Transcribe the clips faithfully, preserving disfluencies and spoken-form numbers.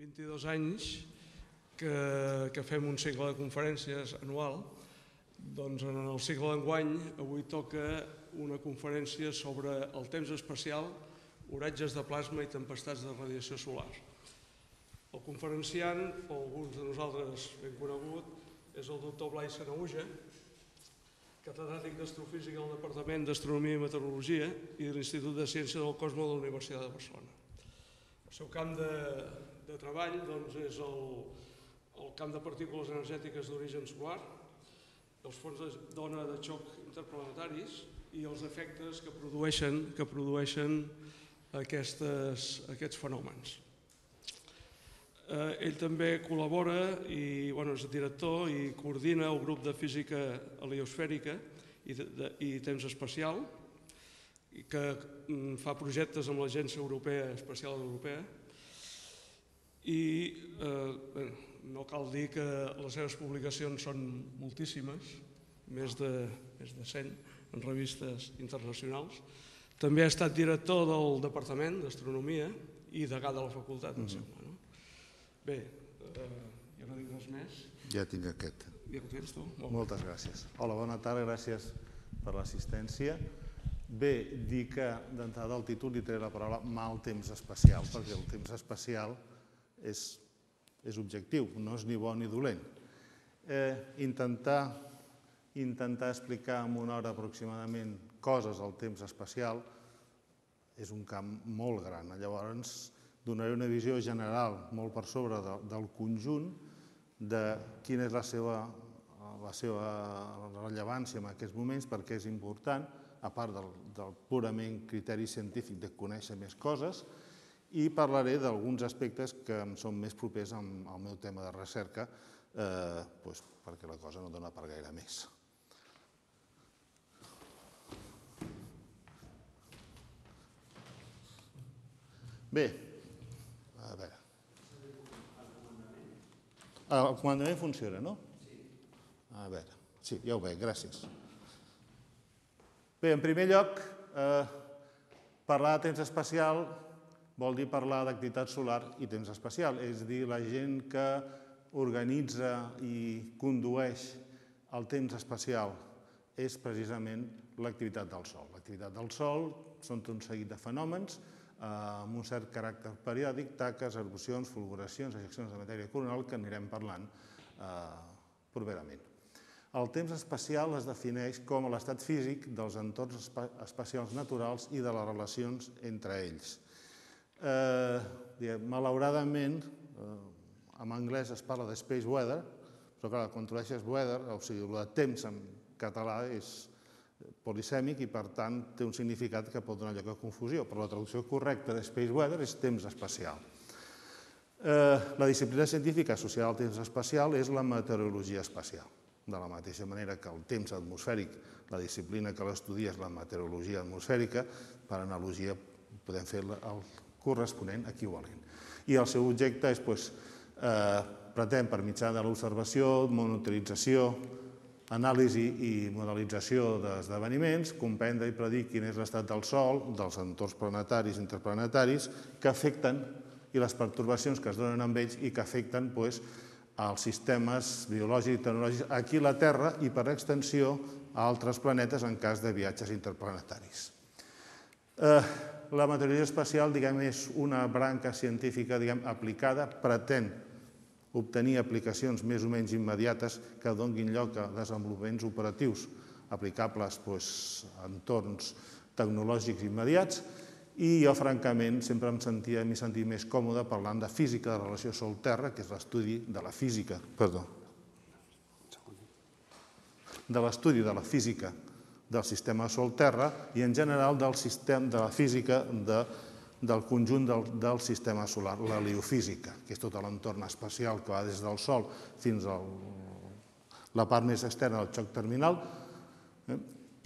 vint-i-dos anys que fem un cicle de conferències anual. Doncs en el cicle d'enguany avui toca una conferència sobre el temps espacial, oratges de plasma i tempestats de radiació solar. El conferenciant, per alguns de nosaltres ben conegut, és el doctor Blai Sanahuja, catedràtic d'astrofísica al Departament d'Astronomia i Meteorologia i de l'Institut de Ciències del Cosmos de la Universitat de Barcelona. El seu camp de treball és el camp de partícules energètiques d'origen solar, els fons d'ona de xoc interplanetaris i els efectes que produeixen aquests fenòmens. Ell també col·labora, és director i coordina el grup de física heliosfèrica i temps espacial, que fa projectes amb l'Agència Espacial Europea. I no cal dir que les seves publicacions són moltíssimes, més de cent en revistes internacionals. També ha estat director del Departament d'Astronomia i degà de la facultat. Bé, ja no dic res més. Ja tinc aquest. Ja ho tens tu? Moltes gràcies. Hola, bona tarda, gràcies per l'assistència. Bé, dir que d'entrada al títol li treu la paraula mal temps espacial, perquè el temps espacial és objectiu, no és ni bo ni dolent. Intentar explicar en una hora aproximadament coses al temps espacial és un camp molt gran. Llavors donaré una visió general, molt per sobre del conjunt, de quina és la seva rellevància en aquests moments, per què és important, a part del purament criteri científic de conèixer més coses, i parlaré d'alguns aspectes que em són més propers al meu tema de recerca, perquè la cosa no dona per gaire més. Bé, a veure... El comandament funciona, no? Sí. A veure, sí, ja ho veig, gràcies. Bé, en primer lloc, parlar de temps espacial vol dir parlar d'activitat solar i temps espacial, és a dir, la gent que organitza i condueix el temps espacial és precisament l'activitat del Sol. L'activitat del Sol són un seguit de fenòmens amb un cert caràcter periòdic, taques, erupcions, fulguracions, ejeccions de matèria coronal, que anirem parlant properament. El temps espacial es defineix com l'estat físic dels entorns espacials naturals i de les relacions entre ells. Malauradament, en anglès es parla de space weather, però clar, quan tu deixes weather, o sigui, el de temps en català és polisèmic i per tant té un significat que pot donar lloc a confusió, però la traducció correcta de space weather és temps espacial. La disciplina científica associada al temps espacial és la meteorologia espacial. De la mateixa manera que el temps atmosfèric, la disciplina que l'estudia és la meteorologia atmosfèrica, per analogia podem fer el corresponent equivalent. I el seu objecte és, pretén per mitjà de l'observació, monitorització, anàlisi i modelització d'esdeveniments, comprendre i predir quin és l'estat del Sol, dels entorns planetaris i interplanetaris, que afecten, i les pertorbacions que es donen amb ells i que afecten als sistemes biològics i tecnològics aquí a la Terra i, per extensió, a altres planetes en cas de viatges interplanetaris. La meteorologia espacial és una branca científica aplicada, pretén obtenir aplicacions més o menys immediates que donguin lloc a desenvolupaments operatius aplicables a entorns tecnològics immediats, i jo, francament, sempre em sentia més còmode parlant de física de relació Sol-Terra, que és l'estudi de la física, perdó, de l'estudi de la física del sistema Sol-Terra i, en general, de la física del conjunt del sistema solar, l'heliofísica, que és tot l'entorn espacial que va des del Sol fins a la part més externa del xoc terminal,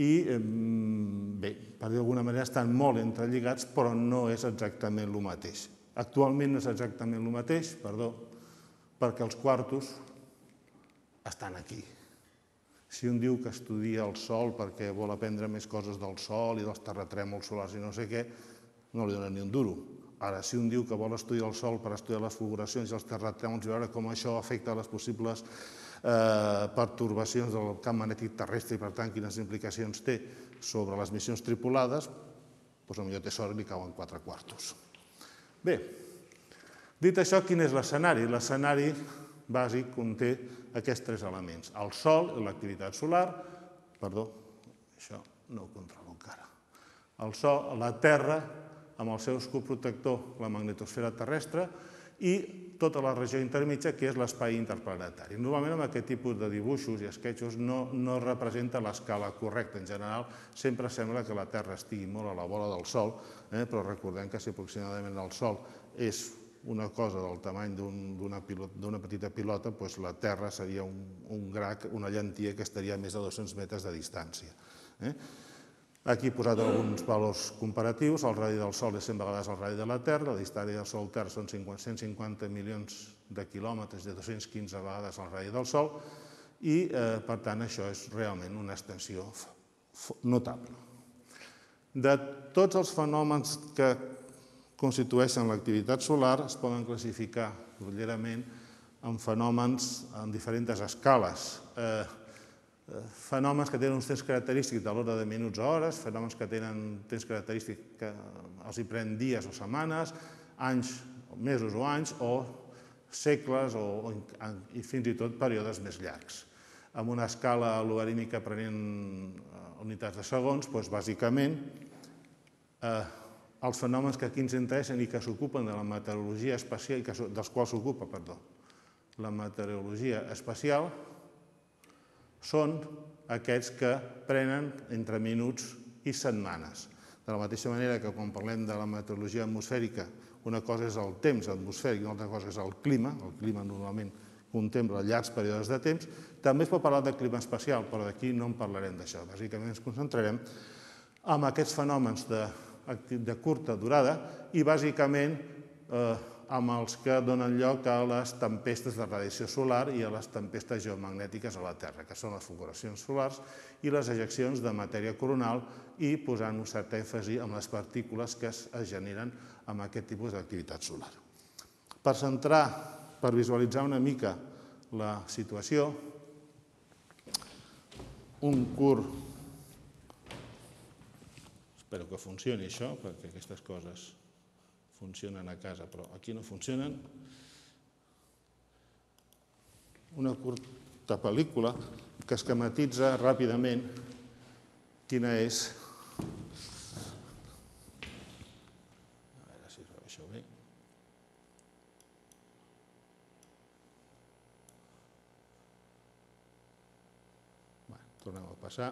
i, bé, per dir d'alguna manera, estan molt entrelligats, però no és exactament el mateix. Actualment no és exactament el mateix, perdó, perquè els quartos estan aquí. Si un diu que estudia el Sol perquè vol aprendre més coses del Sol i dels terratrèmols solars i no sé què, no li donen ni un duro. Ara, si un diu que vol estudiar el Sol per estudiar les fulguracions i els terratrèmols i veure com això afecta les possibles pertorbacions del camp magnètic terrestre i, per tant, quines implicacions té sobre les missions tripulades, doncs potser té sort i li cauen quatre quartos. Bé, dit això, quin és l'escenari? L'escenari bàsic conté aquests tres elements. El Sol, l'activitat solar, perdó, això no ho controlo encara. El Sol, la Terra, amb el seu escut protector, la magnetosfera terrestre, i tota la regió intermitja, que és l'espai interplanetari. Normalment, amb aquest tipus de dibuixos i esquetxos no representa l'escala correcta. En general, sempre sembla que la Terra estigui molt a la vora del Sol, però recordem que si aproximadament el Sol és una cosa del tamany d'una petita pilota, doncs la Terra seria un grac, una llentia que estaria a més de dos-cents metres de distància. Aquí he posat alguns valors comparatius. El radi del Sol és cent vegades el radi de la Terra, la distància del Sol-Terra són cinc-cents cinquanta milions de quilòmetres, de dos-cents quinze vegades el radi del Sol, i, per tant, això és realment una extensió notable. De tots els fenòmens que constitueixen l'activitat solar, es poden classificar lleugerament en fenòmens en diferents escales. Fenòmens que tenen uns temps característics de l'hora de minuts a hores, fenòmens que tenen temps característics que els hi pren dies o setmanes, anys, mesos o anys, o segles, i fins i tot períodes més llargs. Amb una escala logarítmica prenent unitats de segons, doncs bàsicament els fenòmens que aquí ens interessen i que s'ocupen de la meteorologia espacial, dels quals s'ocupa, perdó, la meteorologia espacial, són aquests que prenen entre minuts i setmanes. De la mateixa manera que quan parlem de la meteorologia atmosfèrica, una cosa és el temps atmosfèric i una altra cosa és el clima, el clima normalment contempla llargs períodes de temps, també es pot parlar de clima espacial, però d'aquí no en parlarem d'això. Bàsicament ens concentrarem en aquests fenòmens de de curta durada i, bàsicament, amb els que donen lloc a les tempestes de radiació solar i a les tempestes geomagnètiques a la Terra, que són les fulguracions solars i les ejeccions de matèria coronal, i posant un cert èmfasi en les partícules que es generen amb aquest tipus d'activitat solar. Per centrar, per visualitzar una mica la situació, un curt... Espero que funcioni això, perquè aquestes coses funcionen a casa, però aquí no funcionen. Una curta pel·lícula que esquematitza ràpidament quina és... A veure si es veu això bé. Bé, tornem a passar.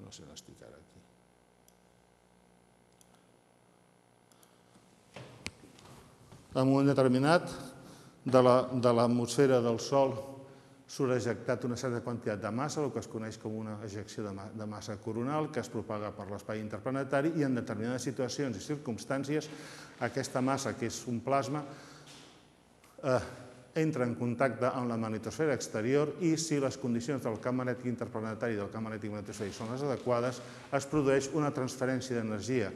No sé on estic ara aquí. En un moment determinat, de l'atmosfera del Sol surt ejectat una certa quantitat de massa, el que es coneix com una ejecció de massa coronal, que es propaga per l'espai interplanetari, i en determinades situacions i circumstàncies aquesta massa, que és un plasma, entra en contacte amb la magnetosfera exterior i, si les condicions del camp magnètic interplanetari i del camp magnètic magnetosfèric són les adequades, es produeix una transferència d'energia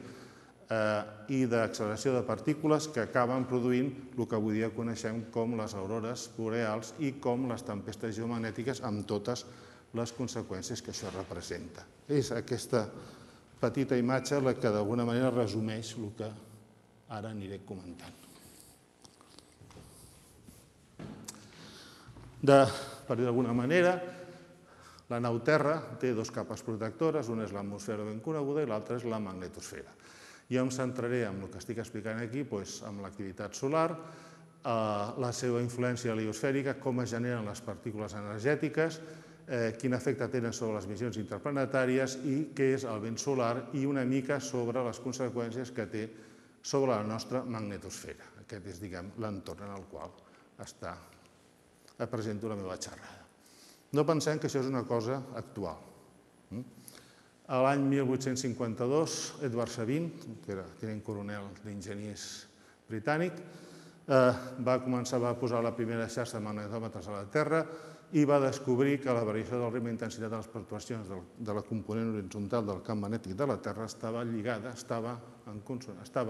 i d'acceleració de partícules que acaben produint el que avui dia coneixem com les aurores boreals i com les tempestes geomagnètiques, amb totes les conseqüències que això representa. És aquesta petita imatge la que d'alguna manera resumeix el que ara aniré comentant. Per dir d'alguna manera, la nau Terra té dues capes protectores, una és l'atmosfera ben coneguda i l'altra és la magnetosfera. Jo em centraré en el que estic explicant aquí, en l'activitat solar, la seva influència heliosfèrica, com es generen les partícules energètiques, quin efecte tenen sobre les missions interplanetàries i què és el vent solar, i una mica sobre les conseqüències que té sobre la nostra magnetosfera. Aquest és, diguem, l'entorn en el qual està presento la meva xerrada. No pensem que això és una cosa actual. A l'any mil vuit-cents cinquanta-dos, Edward Sabine, que era tinent coronel d'enginyers britànic, va començar a posar la primera xarxa de magnetòmetres a la Terra i va descobrir que la variació del ritme i intensitat de les pertorbacions de la component horitzontal del camp magnètic de la Terra estava lligada, estava en consonància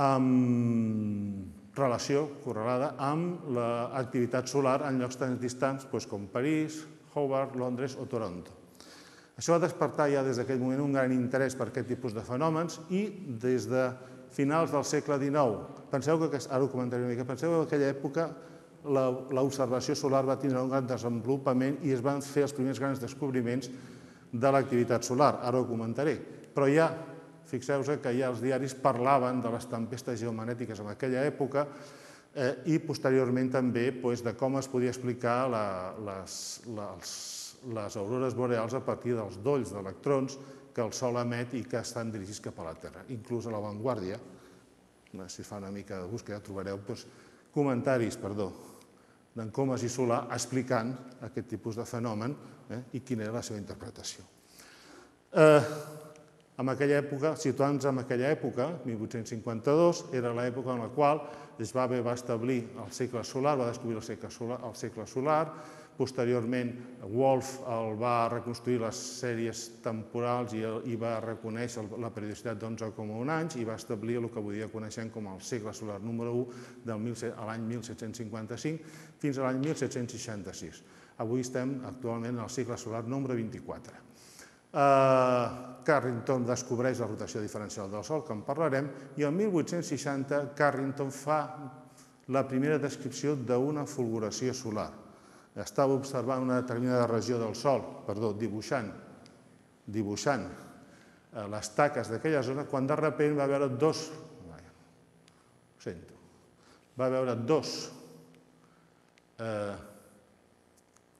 amb relació correlada amb l'activitat solar en llocs tan distants com París, Hobart, Londres o Toronto. Això va despertar ja des d'aquell moment un gran interès per aquest tipus de fenòmens i des de finals del segle dinou, penseu que, ara ho comentaré una mica, penseu que en aquella època l'observació solar va tindre un gran desenvolupament i es van fer els primers grans descobriments de l'activitat solar, ara ho comentaré. Però ja, fixeu-vos que ja els diaris parlaven de les tempestes geomagnètiques en aquella època i posteriorment també de com es podia explicar les aurores boreals a partir dels dolls d'electrons que el Sol emet i que estan dirigits cap a la Terra. Inclús a la Vanguardia, si fa una mica de búsqueda, trobareu comentaris, perdó, d'en Cúmes i Solà explicant aquest tipus de fenomen i quina era la seva interpretació. Situant-nos en aquella època, mil vuit-cents cinquanta-dos, era l'època en la qual es va establir el cicle solar, va descobrir el cicle solar, posteriorment Wolf va reconstruir les sèries temporals i va reconèixer la periodicitat d'onze coma un anys i va establir el que avui coneixem com el cicle solar número u a l'any mil set-cents cinquanta-cinc fins a l'any mil set-cents seixanta-sis. Avui estem actualment en el cicle solar número vint-i-quatre. Carrington descobreix la rotació diferencial del Sol, que en parlarem, i el mil vuit-cents seixanta Carrington fa la primera descripció d'una fulguració solar. Estava observant una determinada regió del Sol, perdó, dibuixant, dibuixant les taques d'aquella zona, quan de sobte va veure dos, ho sento, va veure dos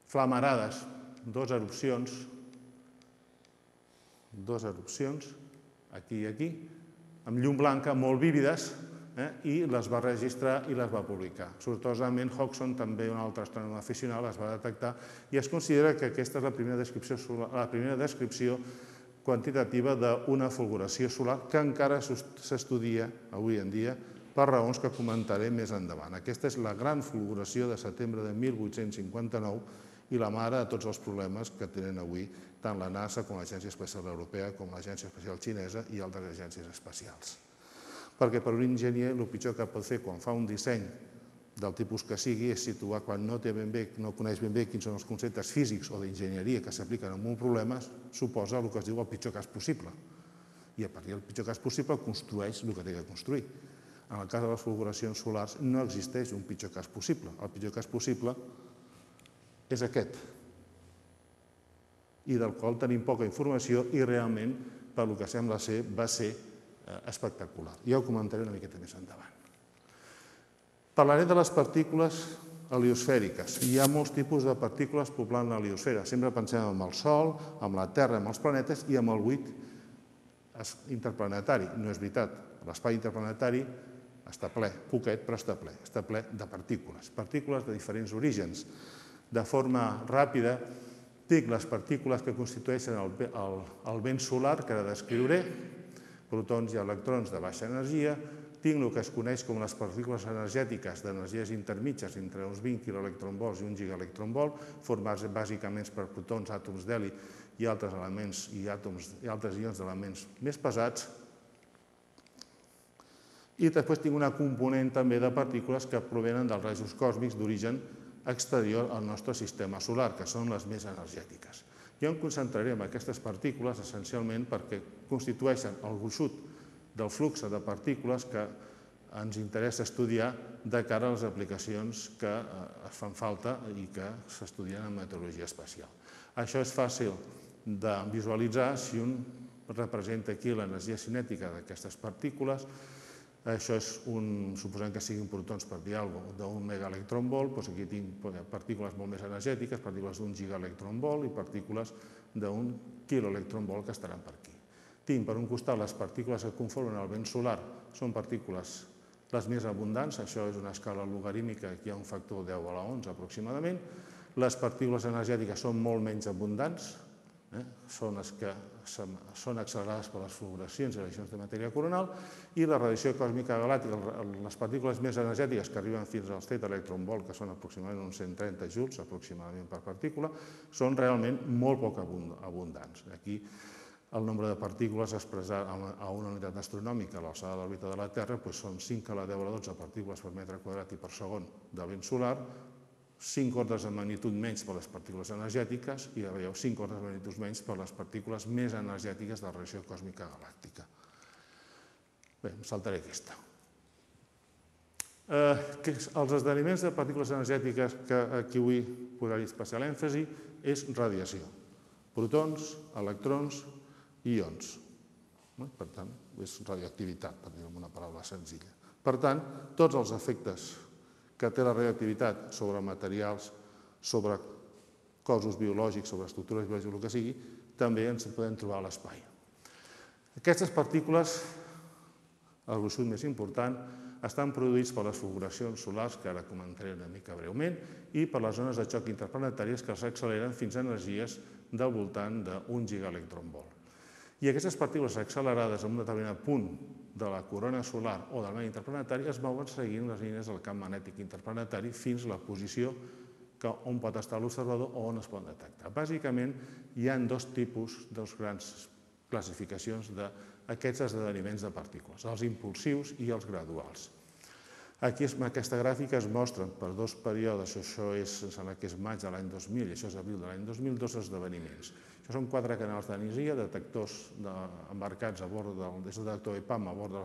flamarades, dos erupcions, dos erupcions, aquí i aquí, amb llum blanca, molt vívides, i les va registrar i les va publicar. Sortosament, Hodgson, també un altre astrònom aficionat, les va detectar i es considera que aquesta és la primera descripció quantitativa d'una fulguració solar que encara s'estudia avui en dia per raons que comentaré més endavant. Aquesta és la gran fulguració de setembre de mil vuit-cents cinquanta-nou i la mare de tots els problemes que tenen avui tant la NASA com l'Agència Espacial Europea com l'Agència Espacial Xinesa i altres agències espacials. Perquè per un enginyer el pitjor que pot fer quan fa un disseny del tipus que sigui és situar quan no coneix ben bé quins són els conceptes físics o d'enginyeria que s'apliquen en un problema, suposa el que es diu el pitjor cas possible. I a partir del pitjor cas possible construeix el que té que construir. En el cas de les fulguracions solars no existeix un pitjor cas possible. El pitjor cas possible és aquest, i del qual tenim poca informació i realment, pel que sembla ser, va ser espectacular. Ja ho comentaré una miqueta més endavant. Parlaré de les partícules heliosfèriques. Hi ha molts tipus de partícules poblant l'heliosfera. Sempre pensem en el Sol, en la Terra, en els planetes i en el buit interplanetari. No és veritat. L'espai interplanetari està ple, poquet, però està ple. Està ple de partícules. Partícules de diferents orígens. De forma ràpida, dic les partícules que constitueixen el vent solar, que ara descriuré, protons i electrons de baixa energia, tinc el que es coneix com les partícules energètiques d'energies intermitges entre uns vint quiloelectronvolts i un gigaelectronvolt, formats bàsicament per protons, àtoms d'heli i altres ions d'elements més pesats. I després tinc una component també de partícules que provenen dels rajos còsmics d'origen exterior al nostre sistema solar, que són les més energètiques. Jo em concentraré en aquestes partícules essencialment perquè constitueixen el gruixut del flux de partícules que ens interessa estudiar de cara a les aplicacions que es fan falta i que s'estudien en meteorologia espacial. Això és fàcil de visualitzar si un representa aquí l'energia cinètica d'aquestes partícules. Això és, suposant que siguin protons per dir alguna cosa, d'un megaelectronvolt, doncs aquí tinc partícules molt més energètiques, partícules d'un gigaelectronvolt i partícules d'un quiloelectronvolt que estaran per aquí. Tinc, per un costat, les partícules que conformen el vent solar, són partícules les més abundants, això és una escala logarítmica, aquí hi ha un factor deu a la onze aproximadament. Les partícules energètiques són molt menys abundants, són les que són accelerades per les fulguracions i eleccions de matèria coronal, i la radiació còsmica galàctica, les partícules més energètiques que arriben fins als teta-electronvolt, que són aproximadament uns cent trenta joules aproximadament per partícula, són realment molt poc abundants. Aquí el nombre de partícules expressat a una unitat astronòmica a l'alçada de l'òrbita de la Terra són cinc a la deu a la dotze partícules per metre quadrat i per segon de vent solar, cinc ordres de magnitud menys per les partícules energètiques i, ja veieu, cinc ordres de magnitud menys per les partícules més energètiques de la radiació còsmica galàctica. Bé, em saltaré aquesta. Els esdeveniments de partícules energètiques que aquí vull posar-hi especial èmfasi és radiació. Protons, electrons, ions. Per tant, és radioactivitat, per dir-ho amb una paraula senzilla. Per tant, tots els efectes que té la radioactivitat sobre materials, sobre cossos biològics, sobre estructures biològiques, el que sigui, també ens podem trobar a l'espai. Aquestes partícules, el gruix més important, estan produïts per les fulguracions solars, que ara comentaré una mica breument, i per les zones de xoc interplanetàries que s'acceleren fins a energies del voltant d'un gigaelectronvolt. I aquestes partícules accelerades en un determinat punt de la corona solar o del medi interplanetari es mouen seguint les línies del camp magnètic interplanetari fins a la posició on pot estar l'observador o on es pot detectar. Bàsicament, hi ha dos tipus, dos grans classificacions d'aquests esdeveniments de partícules, els impulsius i els graduals. Aquí en aquesta gràfica es mostren per dos períodes, això és maig de l'any dos mil i això és abril de l'any dos mil, dos esdeveniments. Això són quatre canals d'energia, detectors embarcats a bord del detector E P A M a bord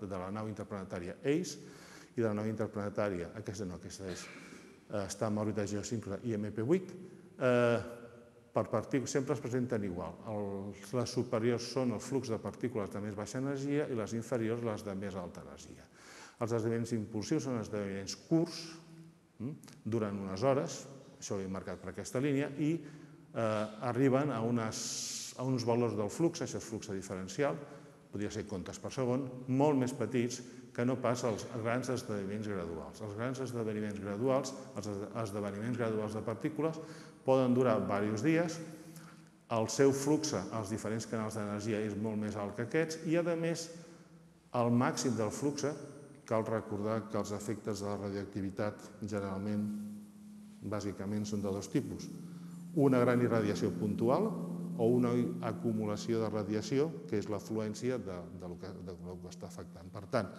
de la nau interplanetària A C E i de la nau interplanetària, aquesta no, aquesta està en òrbita geosíncrona I M P vuit, per partícules sempre es presenten igual. Les superiors són el flux de partícules de més baixa energia i les inferiors les de més alta energia. Els esdeveniments impulsius són esdeveniments curts, durant unes hores, això ho he marcat per aquesta línia, i arriben a uns valors del flux, això és flux diferencial, podria ser comptes per segon, molt més petits que no pas els grans esdeveniments graduals. Els grans esdeveniments graduals, els esdeveniments graduals de partícules, poden durar diversos dies, el seu flux als diferents canals d'energia és molt més alt que aquests i, a més, el màxim del flux. Cal recordar que els efectes de la radioactivitat generalment, bàsicament, són de dos tipus. Una gran irradiació puntual o una acumulació de radiació, que és l'afluència del que està afectant. Per tant,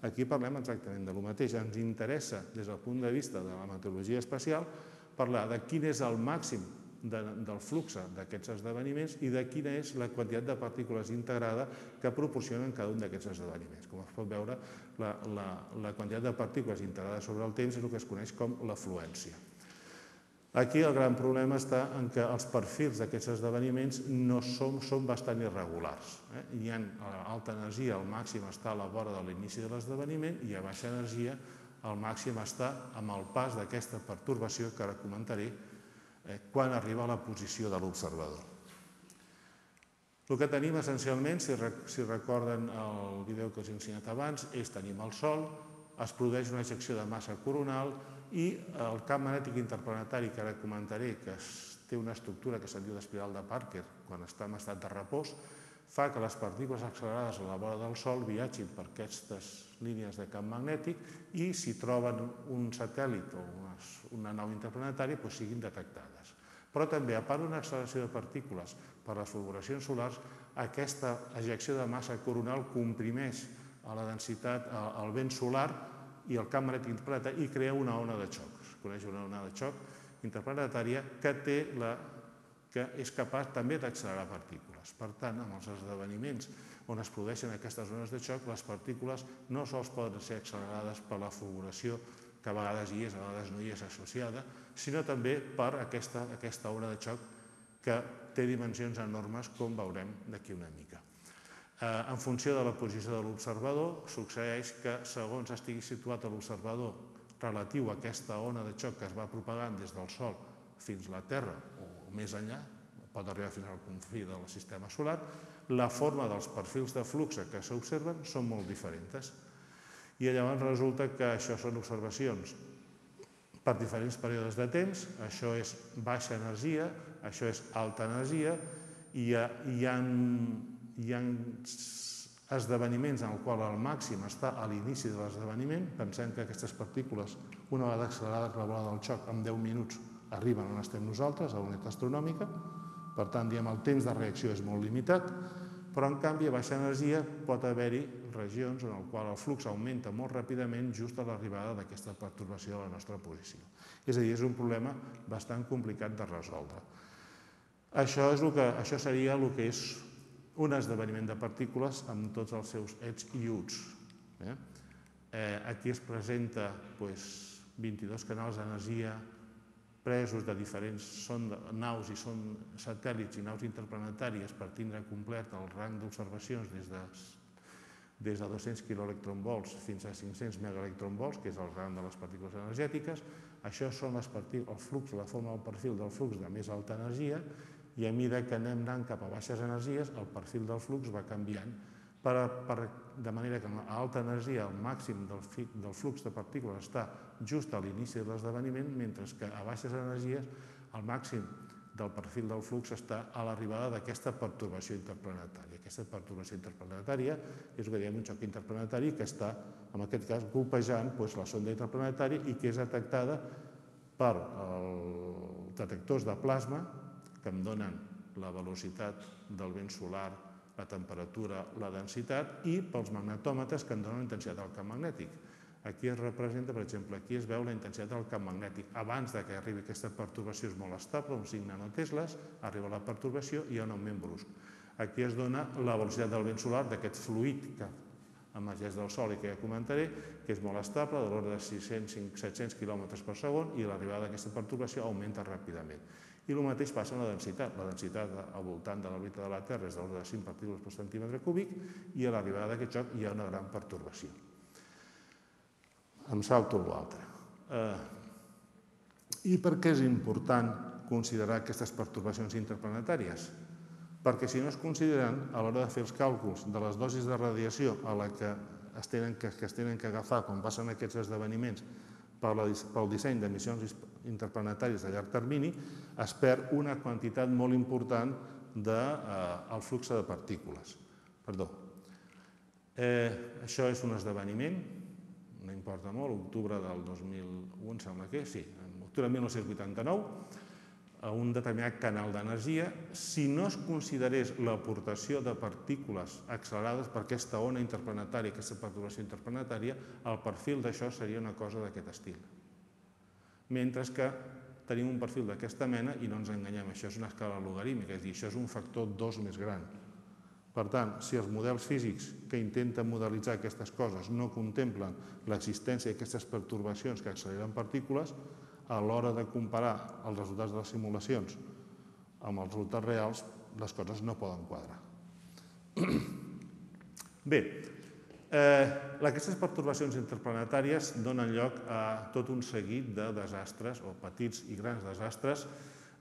aquí parlem exactament del mateix. Ens interessa, des del punt de vista de la meteorologia espacial, parlar de quin és el màxim del flux d'aquests esdeveniments i de quina és la quantitat de partícules integrada que proporcionen cada un d'aquests esdeveniments. Com es pot veure, la quantitat de partícules integrades sobre el temps és el que es coneix com l'afluència. Aquí el gran problema està en que els perfils d'aquests esdeveniments són bastant irregulars. Hi ha alta energia, el màxim està a la vora de l'inici de l'esdeveniment, i a baixa energia el màxim està amb el pas d'aquesta pertorbació que ara comentaré quan arriba a la posició de l'observador. El que tenim essencialment, si recorden el vídeo que us he ensenyat abans, és tenim el Sol, es produeix una ejecció de massa coronal i el camp magnètic interplanetari, que ara comentaré, que té una estructura que se'n diu d'espiral de Parker, quan està en estat de repòs, fa que les partícules accelerades a la vora del Sol viatgin per aquestes línies de camp magnètic i, si troben un satèl·lit o una nau interplanetària, siguin detectades. Però també, a part d'una acceleració de partícules per les fulguracions solars, aquesta ejecció de massa coronal comprimeix la densitat, el vent solar i el camp magnètic interplanetari i crea una ona de xoc. Es coneix una ona de xoc interplanetària que té la que és capaç també d'accelerar partícules. Per tant, en els esdeveniments on es produeixen aquestes zones de xoc, les partícules no sols poden ser accelerades per la fulguració, que a vegades hi és, a vegades no hi és associada, sinó també per aquesta ona de xoc que té dimensions enormes, com veurem d'aquí una mica. En funció de la posició de l'observador, succeeix que, segons estigui situat l'observador relatiu a aquesta ona de xoc que es va propagant des del Sol fins a la Terra, més enllà, pot arribar fins al confí del sistema solar, la forma dels perfils de flux que s'observen són molt diferents. I llavors resulta que això són observacions per diferents períodes de temps, això és baixa energia, això és alta energia, i hi ha esdeveniments en el qual el màxim està a l'inici de l'esdeveniment. Pensem que aquestes partícules, una vegada accelerades a la vora del xoc, en deu minuts arriben on estem nosaltres, a la unitat astronòmica, Per tant, diem, el temps de reacció és molt limitat, però en canvi a baixa energia pot haver-hi regions en les quals el flux augmenta molt ràpidament just a l'arribada d'aquesta pertorbació de la nostra posició. És a dir, és un problema bastant complicat de resoldre. Això és el que, això seria el que és un esdeveniment de partícules amb tots els seus ets i uts. Eh? Eh, aquí es presenta doncs, vint-i-dos canals d'energia presos de diferents naus i són satèl·lits i naus interplanetàries per tindre complet el rang d'observacions des de, des de dos-cents quiloelectronvolts fins a cinc-cents megaelectronvolts, que és el rang de les partícules energètiques. Això són les el flux, la forma del perfil del flux de més alta energia, i a mesura que anem anant cap a baixes energies, el perfil del flux va canviant, per, per, de manera que a alta energia el màxim del, fi, del flux de partícules està just a l'inici de l'esdeveniment, mentre que a baixes energies el màxim del perfil del flux està a l'arribada d'aquesta pertorbació interplanetària. Aquesta pertorbació interplanetària és que diem un xoc interplanetari que està, en aquest cas, golpejant doncs, la sonda interplanetària i que és detectada per els detectors de plasma, que em donen la velocitat del vent solar, la temperatura, la densitat, i pels magnetòmetres que em donen la intensitat del camp magnètic. Aquí es representa, per exemple, aquí es veu la intensitat del camp magnètic. Abans que arribi aquesta pertorbació és molt estable, uns cinc nanotesles, arriba la pertorbació i hi ha un augment brusc. Aquí es dona la velocitat del vent solar, d'aquest fluid que emergeix del Sol i que ja comentaré, que és molt estable, de l'ordre de sis-cents a set-cents km per segon, i l'arribada d'aquesta pertorbació augmenta ràpidament. I el mateix passa amb la densitat. La densitat al voltant de l'òrbita de la Terra és de l'ordre de cinc partícules per centímetre cúbic i a l'arribada d'aquest xoc hi ha una gran pertorbació. Em salto l'altre. Eh, I per què és important considerar aquestes pertorbacions interplanetàries? Perquè si no es consideren, a l'hora de fer els càlculs de les dosis de radiació a la que es tenen que, que, es tenen que agafar quan passen aquests esdeveniments pel disseny d'emissions interplanetàries a llarg termini, es perd una quantitat molt important del flux de partícules. Perdó. Eh, això és un esdeveniment, no importa molt, octubre del dos mil un, sembla que sí, octubre del mil nou-cents vuitanta-nou, a un determinat canal d'energia, si no es considerés l'aportació de partícules accelerades per aquesta ona interplanetària, aquesta pertorbació interplanetària, el perfil d'això seria una cosa d'aquest estil. Mentre que tenim un perfil d'aquesta mena i no ens enganyem, això és una escala logarítmica, és a dir, això és un factor dos més gran. Per tant, si els models físics que intenten modelitzar aquestes coses no contemplen l'existència d'aquestes pertorbacions que acceleren partícules, a l'hora de comparar els resultats de les simulacions amb els resultats reals, les coses no poden quadrar. Bé, eh, aquestes pertorbacions interplanetàries donen lloc a tot un seguit de desastres, o petits i grans desastres,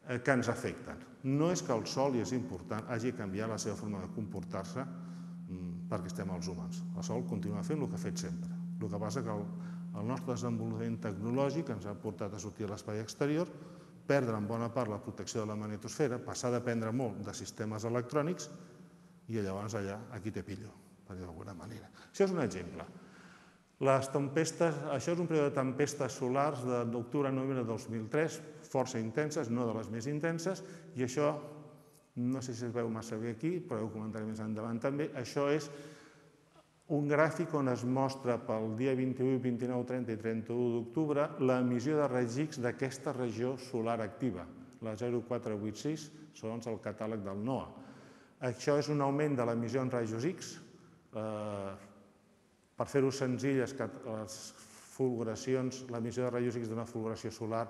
eh, que ens afecten. No és que el Sol, i és important, hagi canviat la seva forma de comportar-se perquè estem els humans. El Sol continua fent el que ha fet sempre. El que passa que el El nostre desenvolupament tecnològic ens ha portat a sortir a l'espai exterior, perdre en bona part la protecció de la magnetosfera, passar a dependre molt de sistemes electrònics i llavors allà aquí té pillo, per dir d'alguna manera. Això és un exemple. Les tempestes, això és un període de tempestes solars d'octubre a novembre de dos mil tres, força intenses, no de les més intenses, i això, no sé si es veu massa bé aquí, però ho comentaré més endavant també, això és un gràfic on es mostra pel dia vint-i-vuit, vint-i-nou, trenta i trenta-u d'octubre l'emissió de raigs X d'aquesta regió solar activa, la zero quatre vuit sis, segons el catàleg del NOAA. Això és un augment de l'emissió en rajos X. Eh, per fer-ho senzill, les fulguracions, l'emissió de rajos X d'una fulguració solar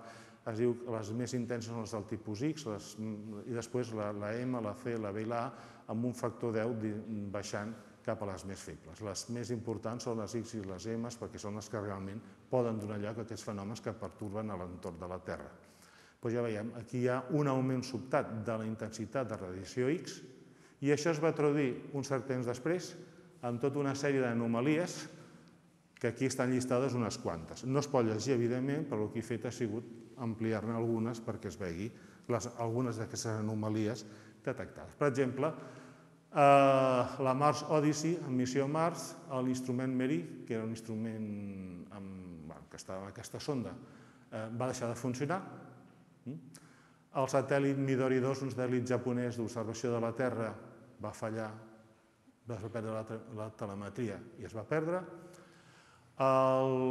es diu que les més intenses són les del tipus X, les, i després la, la M, la C, la B i la A, amb un factor deu baixant cap a les més febles. Les més importants són les X i les M, perquè són les que realment poden donar lloc a aquests fenòmens que pertorben l'entorn de la Terra. Doncs ja veiem, aquí hi ha un augment sobtat de la intensitat de radiació X, i això es va traduir un cert temps després amb tota una sèrie d'anomalies que aquí estan llistades unes quantes. No es pot llegir, evidentment, però el que he fet ha sigut ampliar-ne algunes perquè es vegi les, algunes d'aquestes anomalies detectades. Per exemple, Uh, la Mars Odyssey, en missió Mars, l'instrument Meri, que era un instrument amb, bueno, que estava en aquesta sonda, uh, va deixar de funcionar. Mm? El satèl·lit Midori dos, un satèl·lit japonès d'observació de la Terra, va fallar, va perdre la telemetria i es va perdre.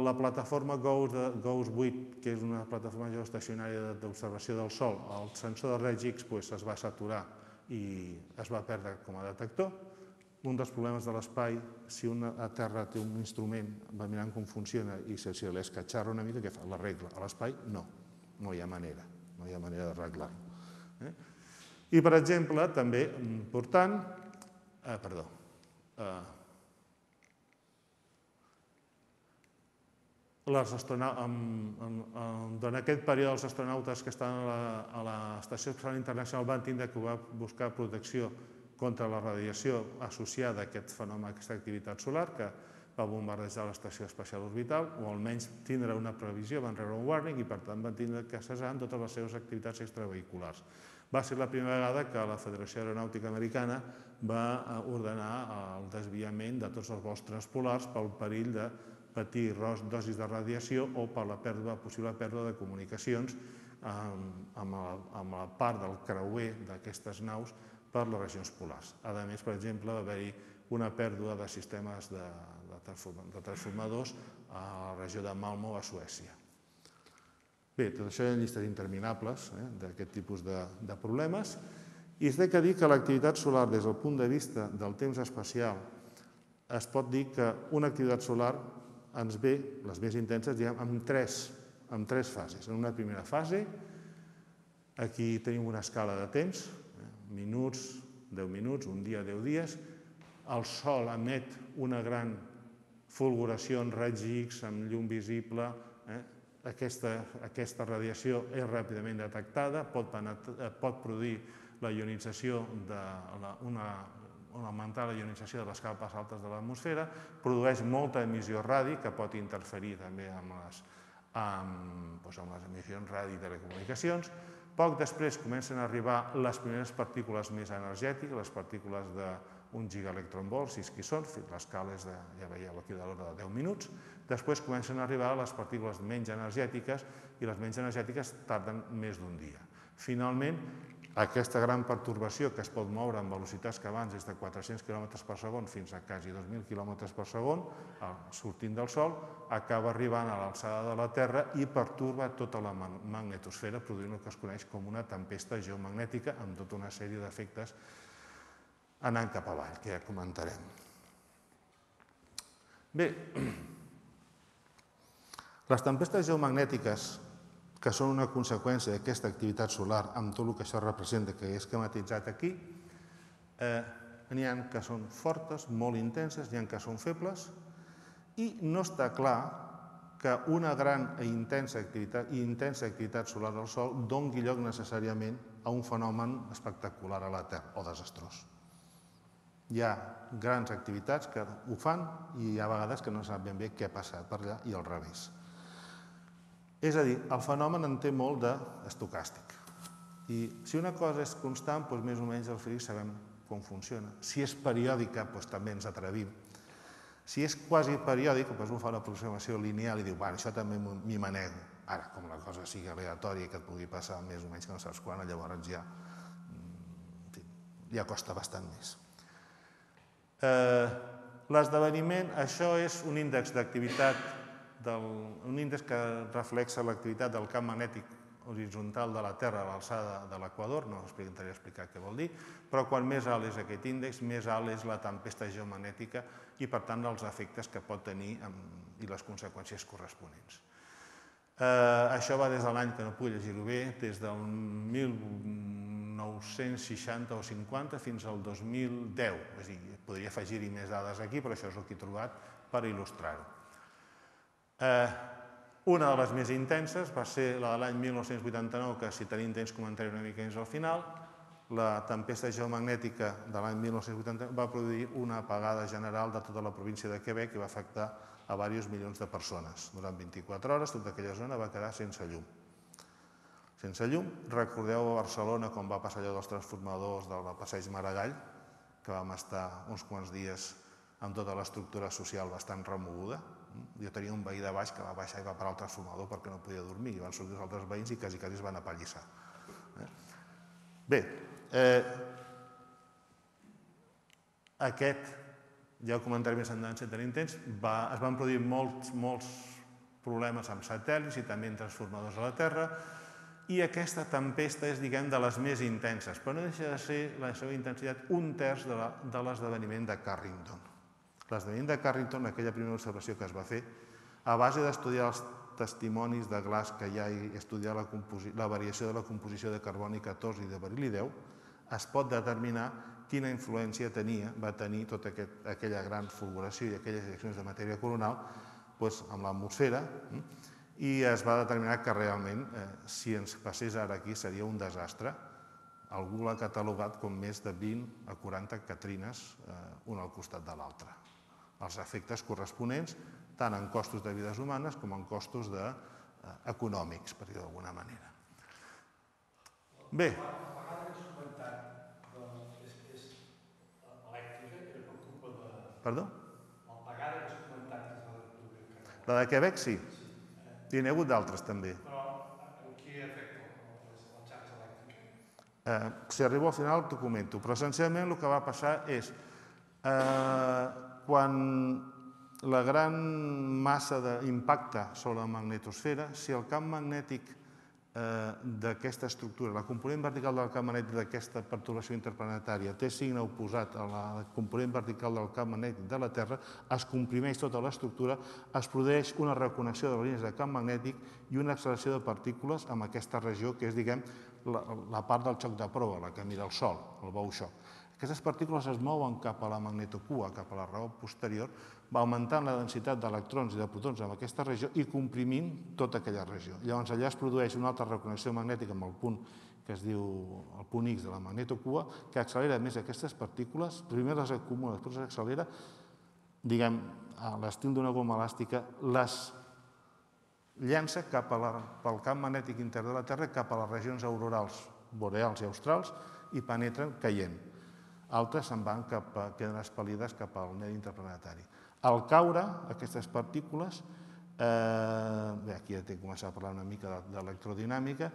La plataforma GOES vuit, que és una plataforma geoestacionària d'observació del Sol, el sensor de reg-X es va saturar i es va perdre com a detector. Un dels problemes de l'espai, si una a Terra té un instrument, va mirant com funciona i si l'escatxarra una mica, què fa? L'arregla. A l'espai, no. No hi ha manera. No hi ha manera d'arreglar-ho. I, per exemple, també important... Perdó. Durant aquest període, els astronautes que estaven a l'Estació Espacial Internacional van tindre que buscar protecció contra la radiació associada a aquest fenomen, a aquesta activitat solar, que va bombardejar l'Estació Espacial Orbital, o almenys tindre una previsió, van rebre un warning i per tant van tindre que cessar totes les seves activitats extravehiculars. Va ser la primera vegada que la Federació Aeronàutica Americana va ordenar el desviament de tots els vols transpolars pel perill de patir dosis de radiació o per la possible pèrdua de comunicacions amb la part del creuer d'aquestes naus per les regions polars. A més, per exemple, va haver-hi una pèrdua de sistemes de transformadors a la regió de Malmö, a Suècia. Bé, tot això hi ha llistes interminables d'aquest tipus de problemes i s'ha de dir que l'activitat solar des del punt de vista del temps espacial es pot dir que una activitat solar ens ve, les més intenses, en tres fases. En una primera fase, aquí tenim una escala de temps, minuts, deu minuts, un dia, deu dies, el Sol emet una gran fulguració en raig X, amb llum visible, aquesta radiació és ràpidament detectada, pot produir la ionització, augmentar la ionització de les capes altes de l'atmosfera, produeix molta emissió radi que pot interferir també amb les emissions radi de telecomunicacions. Poc després comencen a arribar les primeres partícules més energètiques, les partícules d'un gigaelectronvolt, si és que són, l'escala és de, ja veieu aquí, de l'hora de deu minuts. Després comencen a arribar les partícules menys energètiques i les menys energètiques tarden més d'un dia. Finalment, aquesta gran pertorbació que es pot moure amb velocitats que abans és de quatre-cents quilòmetres per segon fins a quasi dos mil quilòmetres per segon, sortint del Sol, acaba arribant a l'alçada de la Terra i pertorba tota la magnetosfera, produint el que es coneix com una tempesta geomagnètica amb tota una sèrie d'efectes anant cap avall, que ja comentarem. Bé, les tempestes geomagnètiques que són una conseqüència d'aquesta activitat solar amb tot el que això representa, que he esquematitzat aquí, n'hi ha que són fortes, molt intenses, n'hi ha que són febles, i no està clar que una gran i intensa activitat solar del Sol doni lloc necessàriament a un fenomen espectacular a la Terra, o desastrós. Hi ha grans activitats que ho fan i hi ha vegades que no sap ben bé què ha passat per allà i al revés. És a dir, el fenomen en té molt d'estocàstic. I si una cosa és constant, doncs més o menys els físics sabem com funciona. Si és periòdica, doncs també ens atrevim. Si és quasi periòdic, doncs un fa una aproximació lineal i diu, bueno, això també m'hi manego. Ara, com la cosa sigui aleatòria i que et pugui passar més o menys que no saps quan, llavors ja ja costa bastant més. L'esdeveniment, això és un índex d'activitat un índex que reflexa l'activitat del camp magnètic horitzontal de la Terra a l'alçada de l'equador, no us intentaré explicar què vol dir, però quan més alt és aquest índex, més alt és la tempesta geomagnètica i, per tant, els efectes que pot tenir i les conseqüències corresponents. Això va des de l'any, que no puc llegir-ho bé, des del mil nou-cents seixanta o cinquanta fins al dos mil deu. És a dir, podria afegir-hi més dades aquí, però això és el que he trobat per il·lustrar-ho. Una de les més intenses va ser la de l'any mil nou-cents vuitanta-nou, que si tenim temps comentaré una mica més al final. La tempesta geomagnètica de l'any mil nou-cents vuitanta-nou va produir una apagada general de tota la província de Quebec i va afectar a diversos milions de persones. Durant vint-i-quatre hores tota aquella zona va quedar sense llum. Sense llum. Recordeu a Barcelona com va passar allò dels transformadors del Passeig Maragall, que vam estar uns quants dies amb tota l'estructura social bastant remoguda. Jo tenia un veí de baix que va baixar i va parar el transformador perquè no podia dormir i van sortir els altres veïns i quasi quasi es van apallissar. Bé, aquest, ja ho comentaré més endavant si tenim temps, es van produir molts problemes amb satèl·lits i també amb transformadors a la Terra, i aquesta tempesta és, diguem, de les més intenses, però no deixa de ser la seva intensitat un terç de l'esdeveniment de Carrington. L'esdeveniment de Carrington, aquella primera observació que es va fer, a base d'estudiar els testimonis de glaç que hi ha i estudiar la variació de la composició de carboni catorze i de beril·li deu, es pot determinar quina influència va tenir tota aquella gran fulguració i aquelles ejeccions de matèria coronal amb l'atmosfera, i es va determinar que realment, si ens passés ara aquí, seria un desastre. Algú l'ha catalogat com més de vint a quaranta catrines, una al costat de l'altra. Els efectes corresponents, tant en costos de vides humanes com en costos econòmics, per dir-ho d'alguna manera. Bé. La vegada que has comentat és que és elèctrica, que era per culpa de... Perdó? La vegada que has comentat és elèctrica. La de Quebec, sí. I n'hi ha hagut d'altres, també. Però en què afecta la xarxa elèctrica? Si arribo al final t'ho comento, però essencialment el que va passar és quan la gran massa d'impacte sobre la magnetosfera, si el camp magnètic d'aquesta estructura, la component vertical del camp magnètic d'aquesta pertorbació interplanetària té signe oposat a la component vertical del camp magnètic de la Terra, es comprimeix tota l'estructura, es produeix una reconnexió de les línies de camp magnètic i una acceleració de partícules en aquesta regió que és, diguem, la part del xoc de prova, la que mira el Sol, el bou xoc. Aquestes partícules es mouen cap a la magnetocua, cap a la raó posterior, va augmentant la densitat d'electrons i de protons en aquesta regió i comprimint tota aquella regió. Llavors, allà es produeix una altra reconnexió magnètica amb el punt que es diu el punt X de la magnetocua, que accelera més aquestes partícules, primer les acumula, després les accelera, diguem, a l'estil d'una goma elàstica, les llança cap al camp magnètic intern de la Terra, cap a les regions aurorals, boreals i australs, i penetren caient. Altres se'n van cap a, queden espalides cap al medi interplanetari. Al caure, aquestes partícules, bé, aquí ja he començat a parlar una mica d'electrodinàmica,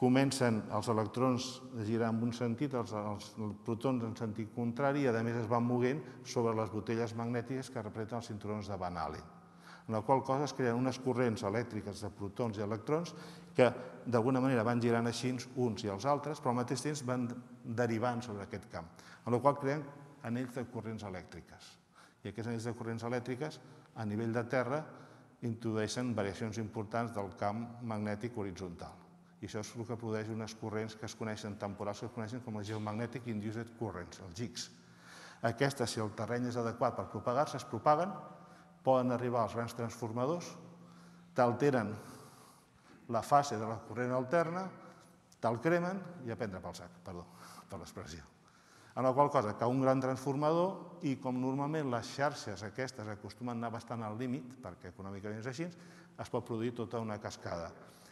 comencen els electrons a girar en un sentit, els protons en sentit contrari, i a més es van moguent sobre les botelles magnètiques que representen els cinturons de Van Allen, en la qual cosa es creen unes corrents elèctriques de protons i electrons que d'alguna manera van girant així uns i els altres, però al mateix temps van derivant sobre aquest camp, en la qual creen anells de corrents elèctriques. I aquests anells de corrents elèctriques, a nivell de terra, introdueixen variacions importants del camp magnètic horitzontal. I això és el que produeix unes corrents que es coneixen temporals, que es coneixen com el Geomagnetic Induced Currents, els G I Cs. Aquestes, si el terreny és adequat per propagar-se, es propaguen, poden arribar als grans transformadors, t'alteren la fase de la corrent alterna, te'l cremen i a prendre pel sac, perdó, per l'expressió. En la qual cosa cau un gran transformador i, com normalment les xarxes aquestes acostumen a anar bastant al límit, perquè econòmicament és així, es pot produir tota una cascada.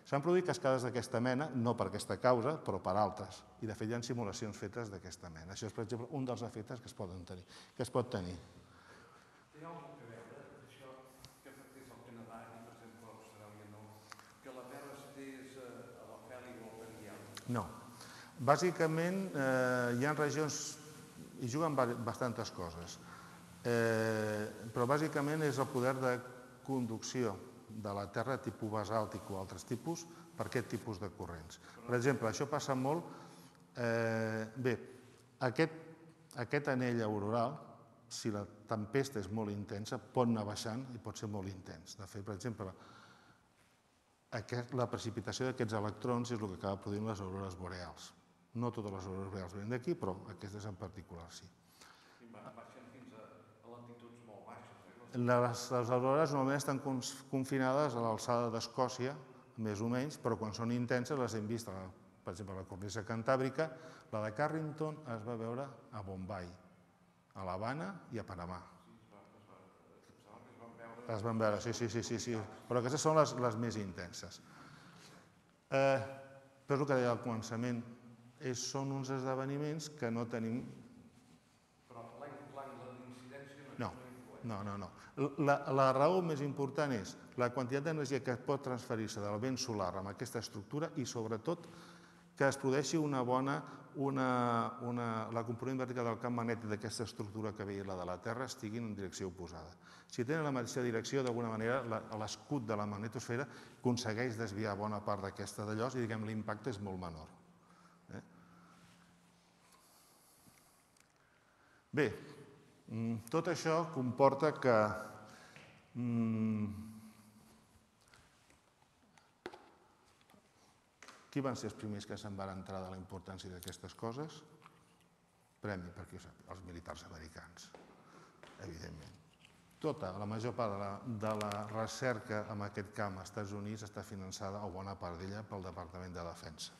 S'han produït cascades d'aquesta mena, no per aquesta causa, però per altres. I, de fet, hi ha simulacions fetes d'aquesta mena. Això és, per exemple, un dels efectes que es poden tenir. Que es pot tenir. Té alguna cosa a veure amb això que afectés al Canadà i, per exemple, a Austràlia, no? Que la Terra estés a la Fèlia o al Canadià? No. Bàsicament, hi ha regions... hi juguen bastantes coses, però bàsicament és el poder de conducció de la Terra tipus basàltic o altres tipus per aquest tipus de corrents. Per exemple, això passa molt... Bé, aquest anell auroral, si la tempesta és molt intensa, pot anar baixant i pot ser molt intens. De fet, per exemple, la precipitació d'aquests electrons és el que acaba produint les aurores boreals. No totes les aurores reals venen d'aquí, però aquestes en particular sí. Baixen fins a latituds molt baixes. Les aurores normalment estan confinades a l'alçada d'Escòcia, més o menys, però quan són intenses les hem vist, per exemple, a la Cornessa Cantàbrica. La de Carrington es va veure a Bombay, a l'Havana i a Panamà. Es van veure, sí, sí, sí, però aquestes són les més intenses. Però el que deia al començament, són uns esdeveniments que no tenim... Però l'angle d'incidència no és influent. No, no, no. La raó més important és la quantitat d'energia que pot transferir-se del vent solar amb aquesta estructura i, sobretot, que es produeixi una bona... Una, una, la component vertical del camp magnètic d'aquesta estructura que veia la de la Terra estiguin en direcció oposada. Si tenen la mateixa direcció, d'alguna manera, l'escut de la magnetosfera aconsegueix desviar bona part d'aquesta d'allò i l'impacte és molt menor. Eh? Bé, tot això comporta que... Mm, Qui van ser els primers que se'n van entrar de la importància d'aquestes coses? Premi, perquè els militars americans, evidentment. Tota, la major part de la recerca en aquest camp als Estats Units està finançada, o bona part d'ella, pel Departament de Defensa.